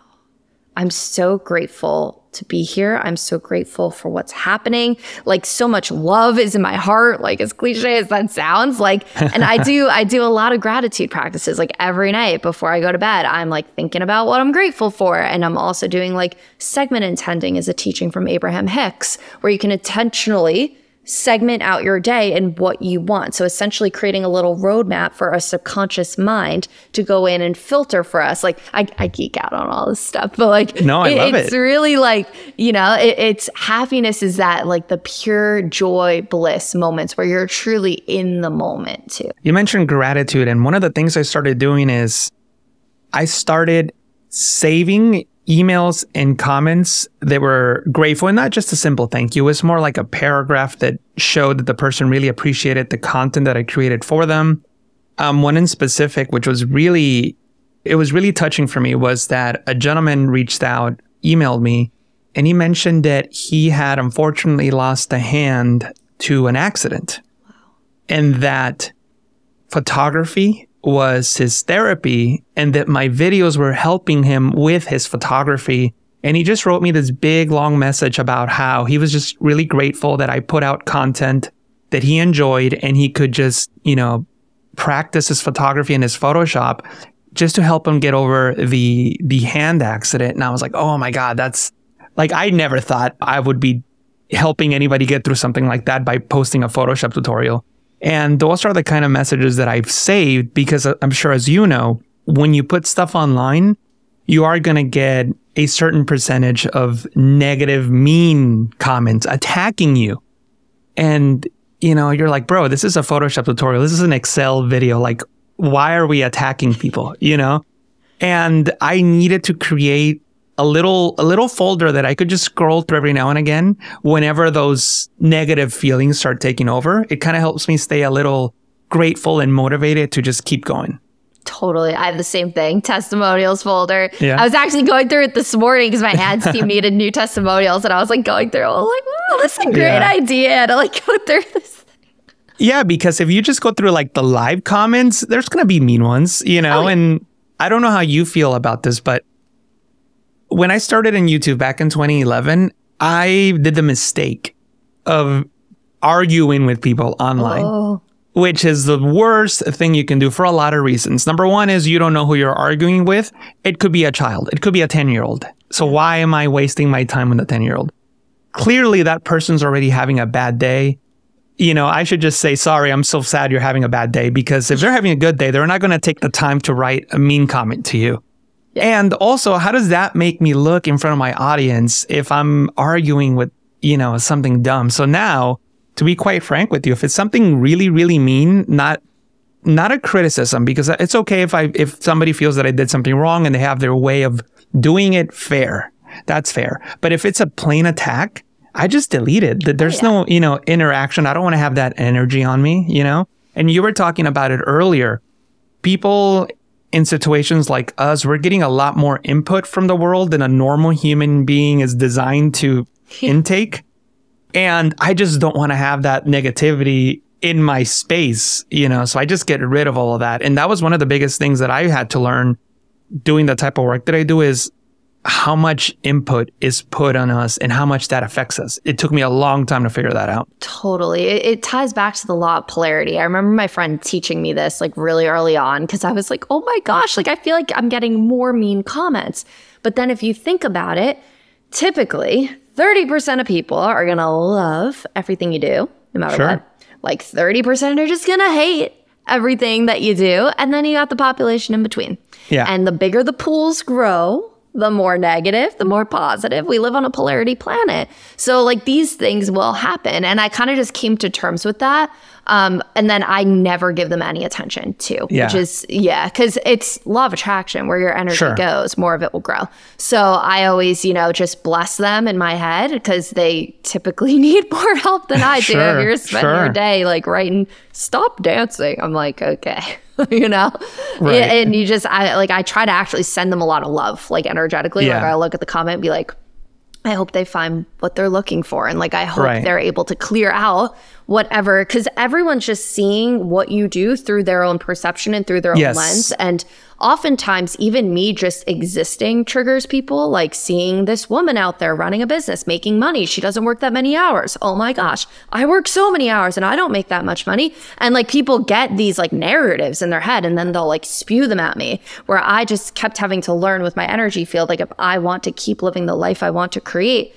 I'm so grateful to be here. I'm so grateful for what's happening. Like, so much love is in my heart, like as cliche as that sounds. Like, and I do, I do a lot of gratitude practices. Like, every night before I go to bed, I'm like thinking about what I'm grateful for. And I'm also doing like segment intending is a teaching from Abraham Hicks, where you can intentionally segment out your day and what you want. So essentially creating a little roadmap for our subconscious mind to go in and filter for us. Like, I, I geek out on all this stuff, but like, no, I it, love it's it. Really like, you know, it, it's happiness is that like the pure joy, bliss moments where you're truly in the moment too. You mentioned gratitude. And one of the things I started doing is I started saving emails and comments that were grateful, and not just a simple thank you. It's more like a paragraph that showed that the person really appreciated the content that I created for them. Um, one in specific, which was really, it was really touching for me, was that a gentleman reached out, emailed me, and he mentioned that he had unfortunately lost a hand to an accident. Wow. And that photography was his therapy, and that my videos were helping him with his photography. And he just wrote me this big long message about how he was just really grateful that I put out content that he enjoyed, and he could just, you know, practice his photography and his Photoshop just to help him get over the the hand accident. And I was like, oh my God, that's like, I never thought I would be helping anybody get through something like that by posting a Photoshop tutorial. And those are the kind of messages that I've saved, because I'm sure, as you know, when you put stuff online, you are going to get a certain percentage of negative, mean comments attacking you. And, you know, you're like, bro, this is a Photoshop tutorial. This is an Excel video. Like, why are we attacking people, you know? And I needed to create a little a little folder that I could just scroll through every now and again whenever those negative feelings start taking over. It kind of helps me stay a little grateful and motivated to just keep going. Totally. I have the same thing. Testimonials folder. Yeah. I was actually going through it this morning because my ads team needed new testimonials. And I was like going through, I was like, wow, that's a great yeah. idea to like go through this thing. Yeah, because if you just go through like the live comments, there's going to be mean ones, you know, oh, yeah. and I don't know how you feel about this, but when I started in YouTube back in twenty eleven, I did the mistake of arguing with people online. Oh. Which is the worst thing you can do for a lot of reasons. Number one is you don't know who you're arguing with. It could be a child. It could be a ten-year-old. So why am I wasting my time with a ten-year-old? Clearly, that person's already having a bad day. You know, I should just say, sorry, I'm so sad you're having a bad day. Because if they're having a good day, they're not going to take the time to write a mean comment to you. Yeah. And also, how does that make me look in front of my audience if I'm arguing with, you know, something dumb? So now, to be quite frank with you, if it's something really, really mean, not not a criticism, because it's okay if I if somebody feels that I did something wrong and they have their way of doing it, fair. That's fair. But if it's a plain attack, I just delete it. There's oh, yeah. no, you know, interaction. I don't want to have that energy on me, you know? And you were talking about it earlier. People in situations like us, we're getting a lot more input from the world than a normal human being is designed to intake. And I just don't want to have that negativity in my space, you know, so I just get rid of all of that. And that was one of the biggest things that I had to learn doing the type of work that I do is how much input is put on us and how much that affects us. It took me a long time to figure that out. Totally. It, it ties back to the law of polarity. I remember my friend teaching me this like really early on because I was like, oh my gosh, like I feel like I'm getting more mean comments. But then if you think about it, typically thirty percent of people are going to love everything you do, no matter sure. what. Like thirty percent are just going to hate everything that you do. And then you got the population in between. Yeah. And the bigger the pools grow, the more negative, the more positive. We live on a polarity planet. So like these things will happen. And I kind of just came to terms with that. Um, and then I never give them any attention to, yeah. which is, yeah, because it's law of attraction. Where your energy sure. goes, more of it will grow. So I always, you know, just bless them in my head because they typically need more help than I sure, do. If you're spending sure. your day like writing, stop dancing. I'm like, okay, you know, right. and you just, I like, I try to actually send them a lot of love, like energetically. Yeah. Like I look at the comment and be like, I hope they find what they're looking for. And like, I hope right. they're able to clear out whatever, because everyone's just seeing what you do through their own perception and through their own yes. lens. And oftentimes, even me just existing triggers people, like seeing this woman out there running a business, making money. She doesn't work that many hours. Oh my gosh, I work so many hours and I don't make that much money. And like people get these like narratives in their head and then they'll like spew them at me, where I just kept having to learn with my energy field. Like if I want to keep living the life I want to create,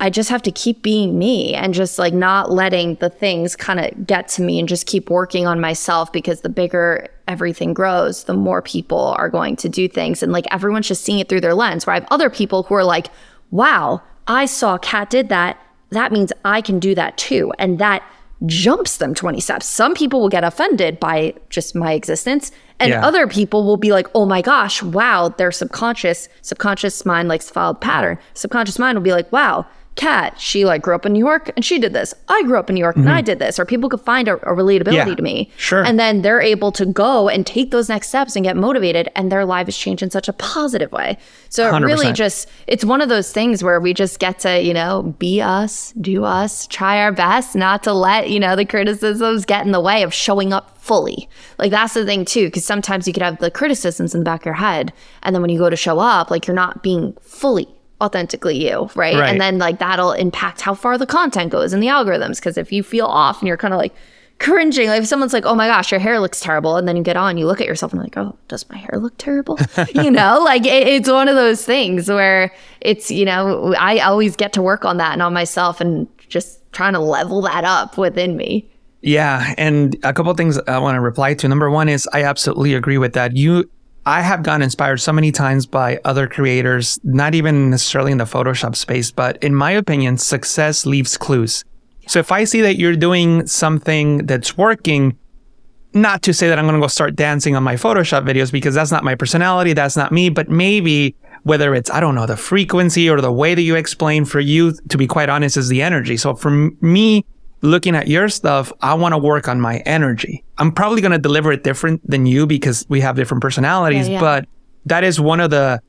I just have to keep being me and just like not letting the things kind of get to me and just keep working on myself, because the bigger everything grows, the more people are going to do things. And like everyone's just seeing it through their lens, where I have other people who are like, wow, I saw Kat did that. That means I can do that too. And that jumps them twenty steps. Some people will get offended by just my existence. And yeah. other people will be like, oh my gosh, wow, their subconscious, subconscious mind likes followed pattern. Subconscious mind will be like, wow, Kat, she like grew up in New York and she did this. I grew up in New York mm-hmm. and I did this. Or people could find a, a relatability yeah, to me. Sure. And then they're able to go and take those next steps and get motivated, and their life is changed in such a positive way. So one hundred percent. It really just, it's one of those things where we just get to, you know, be us, do us, try our best not to let, you know, the criticisms get in the way of showing up fully. Like that's the thing too, because sometimes you could have the criticisms in the back of your head. And then when you go to show up, like you're not being fully authentically you, right? right? And then like that'll impact how far the content goes and the algorithms. Because if you feel off and you're kind of like cringing, like if someone's like, oh my gosh, your hair looks terrible. And then you get on, you look at yourself and like, oh, does my hair look terrible? You know, like it, it's one of those things where it's, you know, I always get to work on that and on myself and just trying to level that up within me. Yeah. And a couple of things I want to reply to. Number one is I absolutely agree with that. You I have gotten inspired so many times by other creators, not even necessarily in the Photoshop space, but in my opinion, success leaves clues. So if I see that you're doing something that's working, not to say that I'm going to go start dancing on my Photoshop videos, because that's not my personality, that's not me, but maybe whether it's, I don't know, the frequency or the way that you explain, for you, to be quite honest, is the energy. So for me, looking at your stuff, I want to work on my energy. I'm probably going to deliver it different than you because we have different personalities, yeah, yeah. but that is one of the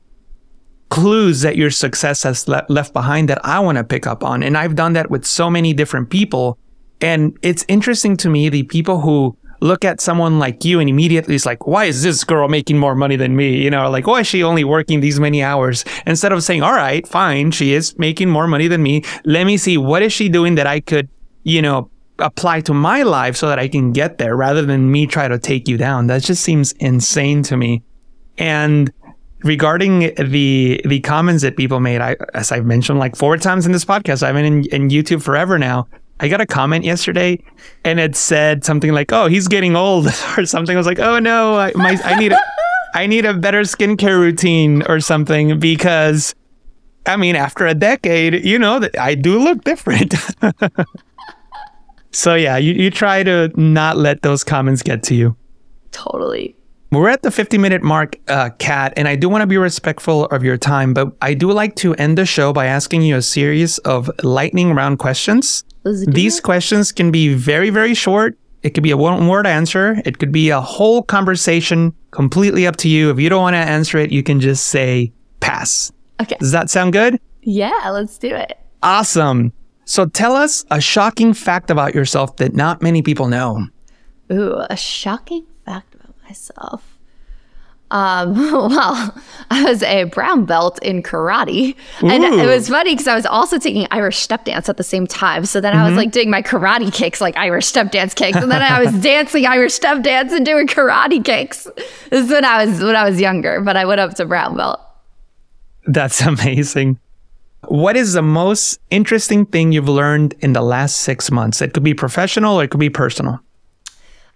clues that your success has le left behind that I want to pick up on. And I've done that with so many different people. And it's interesting to me, the people who look at someone like you and immediately it's like, why is this girl making more money than me? You know, like, why is she only working these many hours? Instead of saying, all right, fine, she is making more money than me. Let me see, what is she doing that I could, you know, apply to my life so that I can get there, rather than me try to take you down. That just seems insane to me. And regarding the the comments that people made, I, as I've mentioned like four times in this podcast, I've been in, in YouTube forever now. I got a comment yesterday and it said something like, oh, he's getting old or something. I was like, oh no, I, my, I need a, I need a better skincare routine or something, because I mean, after a decade, you know, I do look different. So yeah, you, you try to not let those comments get to you. Totally. We're at the fifty minute mark, uh, Kat, and I do want to be respectful of your time, but I do like to end the show by asking you a series of lightning round questions. These it? questions can be very, very short. It could be a one word answer. It could be a whole conversation, completely up to you. If you don't want to answer it, you can just say pass. Okay. Does that sound good? Yeah, let's do it. Awesome. So tell us a shocking fact about yourself that not many people know. Ooh, a shocking fact about myself. Um, well, I was a brown belt in karate. Ooh. And it was funny because I was also taking Irish step dance at the same time. So then mm-hmm. I was like doing my karate kicks, like Irish step dance kicks. And then I was dancing Irish step dance and doing karate kicks. This is when I was, when I was younger, but I went up to brown belt. That's amazing. What is the most interesting thing you've learned in the last six months? It could be professional or it could be personal.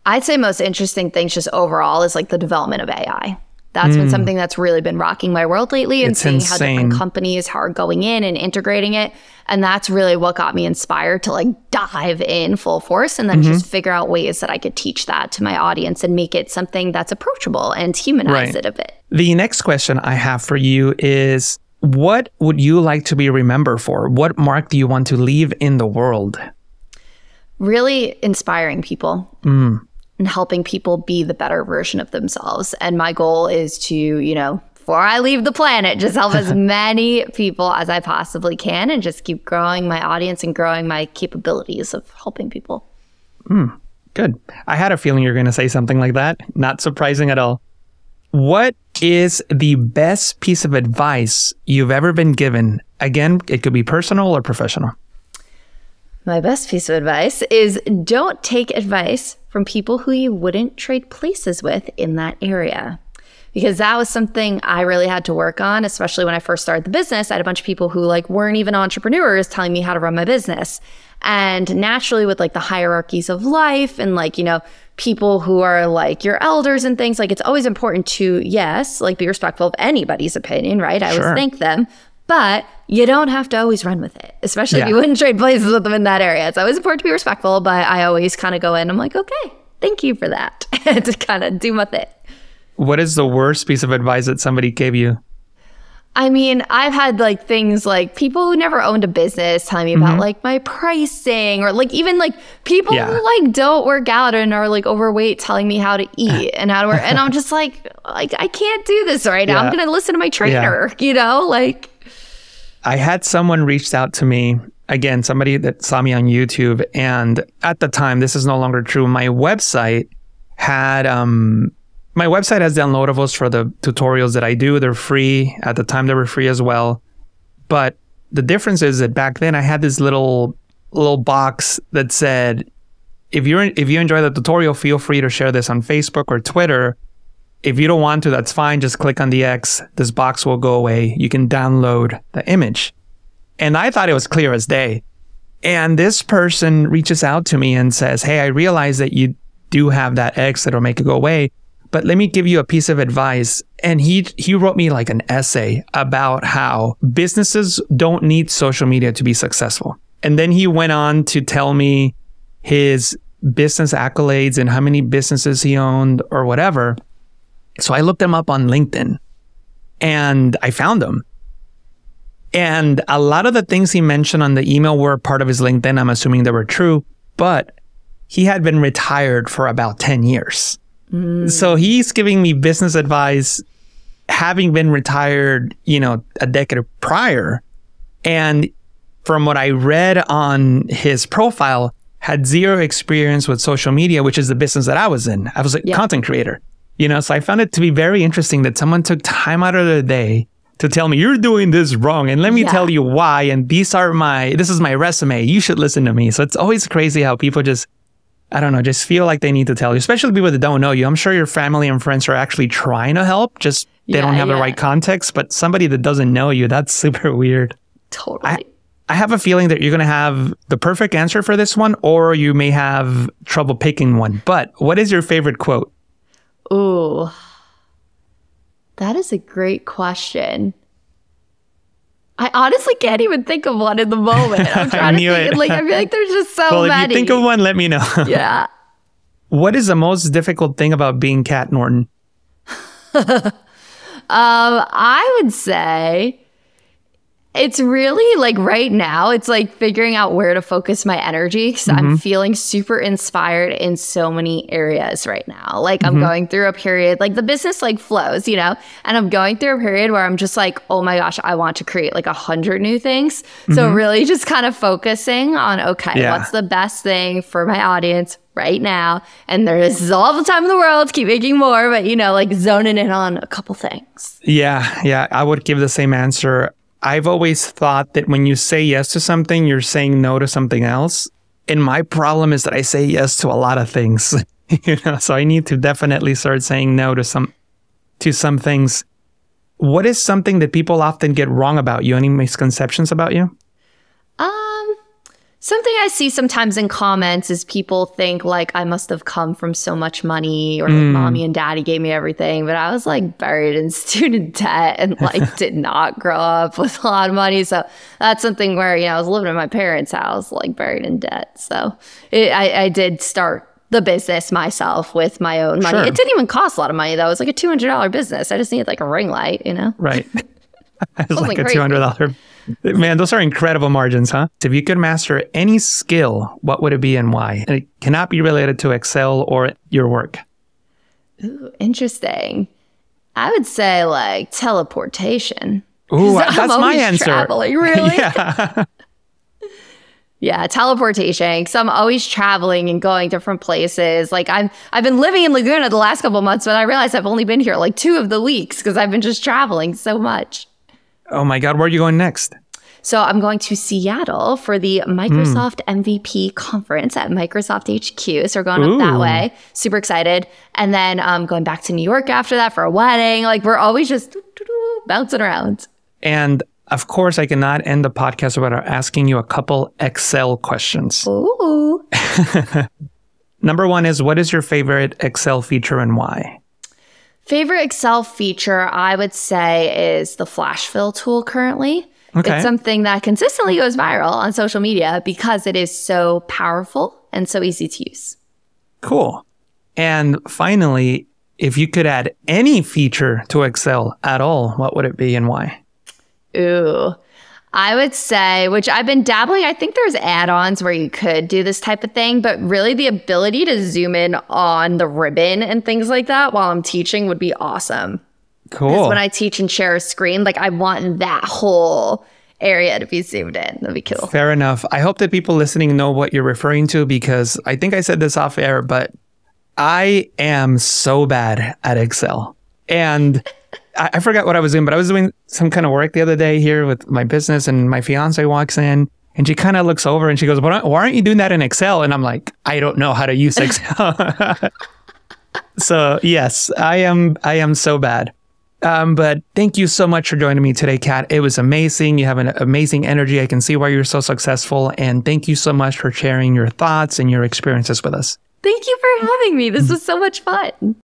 I'd say most interesting things just overall is like the development of A I. That's mm. been something that's really been rocking my world lately, and it's seeing insane. how different companies are going in and integrating it. And that's really what got me inspired to like dive in full force and then mm-hmm. just figure out ways that I could teach that to my audience and make it something that's approachable and humanize right. it a bit. The next question I have for you is, what would you like to be remembered for? What mark do you want to leave in the world? Really inspiring people. Mm. And helping people be the better version of themselves. And my goal is to, you know, before I leave the planet, just help as many people as I possibly can and just keep growing my audience and growing my capabilities of helping people. Mm, good. I had a feeling you were going to say something like that. Not surprising at all. What is the best piece of advice you've ever been given? Again, it could be personal or professional. My best piece of advice is don't take advice from people who you wouldn't trade places with in that area. Because that was something I really had to work on, especially when I first started the business. I had a bunch of people who like weren't even entrepreneurs telling me how to run my business. And naturally with like the hierarchies of life and like, you know, people who are like your elders and things, like it's always important to, yes, like be respectful of anybody's opinion, right? I sure. always thank them. But you don't have to always run with it, especially yeah. if you wouldn't trade places with them in that area. It's always important to be respectful, but I always kind of go in, I'm like, okay, thank you for that. To kind of do my thing. What is the worst piece of advice that somebody gave you? I mean, I've had like things like people who never owned a business telling me about mm-hmm. like my pricing, or like even like people yeah. who like don't work out and are like overweight telling me how to eat and how to work. And I'm just like, like I can't do this right yeah. now. I'm going to listen to my trainer, yeah. you know, like. I had someone reached out to me, again, somebody that saw me on YouTube. And at the time, this is no longer true. My website had, um, my website has downloadables for the tutorials that I do. They're free. At the time, they were free as well. But the difference is that back then I had this little, little box that said, if you're, if you enjoy the tutorial, feel free to share this on Facebook or Twitter. If you don't want to, that's fine. Just click on the X. This box will go away. You can download the image. And I thought it was clear as day. And this person reaches out to me and says, hey, I realize that you do have that X that'll make it go away, but let me give you a piece of advice. And he, he wrote me like an essay about how businesses don't need social media to be successful. And then he went on to tell me his business accolades and how many businesses he owned or whatever. So I looked him up on LinkedIn and I found him. And a lot of the things he mentioned on the email were part of his LinkedIn. I'm assuming they were true, but he had been retired for about ten years. Mm. So he's giving me business advice, having been retired, you know, a decade prior. And from what I read on his profile, had zero experience with social media, which is the business that I was in. I was a yeah. content creator, you know, so I found it to be very interesting that someone took time out of their day to tell me, you're doing this wrong, and let me yeah. tell you why, and these are my, this is my resume, you should listen to me. So it's always crazy how people just, I don't know, just feel like they need to tell you, especially people that don't know you. I'm sure your family and friends are actually trying to help, just they yeah, don't have yeah. the right context, but somebody that doesn't know you, that's super weird. Totally. I, I have a feeling that you're going to have the perfect answer for this one, or you may have trouble picking one. But what is your favorite quote? Ooh, that is a great question. I honestly can't even think of one in the moment. I'm trying I knew to think. It. Like, I feel like there's just so well, many. Well, if you think of one, let me know. Yeah. What is the most difficult thing about being Kat Norton? um, I would say it's really like right now, it's like figuring out where to focus my energy, because mm-hmm. I'm feeling super inspired in so many areas right now. Like mm-hmm. I'm going through a period, like the business like flows, you know, and I'm going through a period where I'm just like, oh my gosh, I want to create like a hundred new things. Mm-hmm. So really just kind of focusing on, okay, yeah. what's the best thing for my audience right now? And there is all the time in the world to keep making more, but you know, like zoning in on a couple things. Yeah, yeah, I would give the same answer. I've always thought that when you say yes to something, you're saying no to something else. And my problem is that I say yes to a lot of things. You know, so I need to definitely start saying no to some to some things. What is something that people often get wrong about you? Any misconceptions about you? Um, something I see sometimes in comments is people think like I must have come from so much money, or like mm. mommy and daddy gave me everything, but I was like buried in student debt and like did not grow up with a lot of money. So that's something where, you know, I was living in my parents' house, like buried in debt. So it, I, I did start the business myself with my own money. Sure. It didn't even cost a lot of money though. It was like a two hundred dollar business. I just needed like a ring light, you know? Right. It's like a two hundred dollar. Man, those are incredible margins, huh? If you could master any skill, what would it be and why? And it cannot be related to Excel or your work. Ooh, interesting. I would say like teleportation. Ooh, that's I'm my answer. Traveling, really? Yeah. Yeah, teleportation, because I'm always traveling and going different places. Like I'm, I've been living in Laguna the last couple of months, but I realized I've only been here like two of the weeks because I've been just traveling so much. Oh my God, where are you going next? So I'm going to Seattle for the Microsoft mm. M V P conference at Microsoft H Q. So we're going Ooh. Up that way. Super excited. And then um, going back to New York after that for a wedding. Like we're always just doo -doo -doo, bouncing around. And of course, I cannot end the podcast without asking you a couple Excel questions. Ooh. Number one is, what is your favorite Excel feature and why? Favorite Excel feature, I would say, is the flash fill tool currently. Okay. It's something that consistently goes viral on social media because it is so powerful and so easy to use. Cool. And finally, if you could add any feature to Excel at all, what would it be and why? Ooh. I would say, which I've been dabbling, I think there's add-ons where you could do this type of thing, but really the ability to zoom in on the ribbon and things like that while I'm teaching would be awesome. Cool. Because when I teach and share a screen, like I want that whole area to be zoomed in. That'd be cool. Fair enough. I hope that people listening know what you're referring to, because I think I said this off air, but I am so bad at Excel. And I forgot what I was doing, but I was doing some kind of work the other day here with my business, and my fiance walks in and she kind of looks over and she goes, why aren't you doing that in Excel? And I'm like, I don't know how to use Excel. So yes, I am. I am so bad. Um, but thank you so much for joining me today, Kat. It was amazing. You have an amazing energy. I can see why you're so successful. And thank you so much for sharing your thoughts and your experiences with us. Thank you for having me. This was so much fun.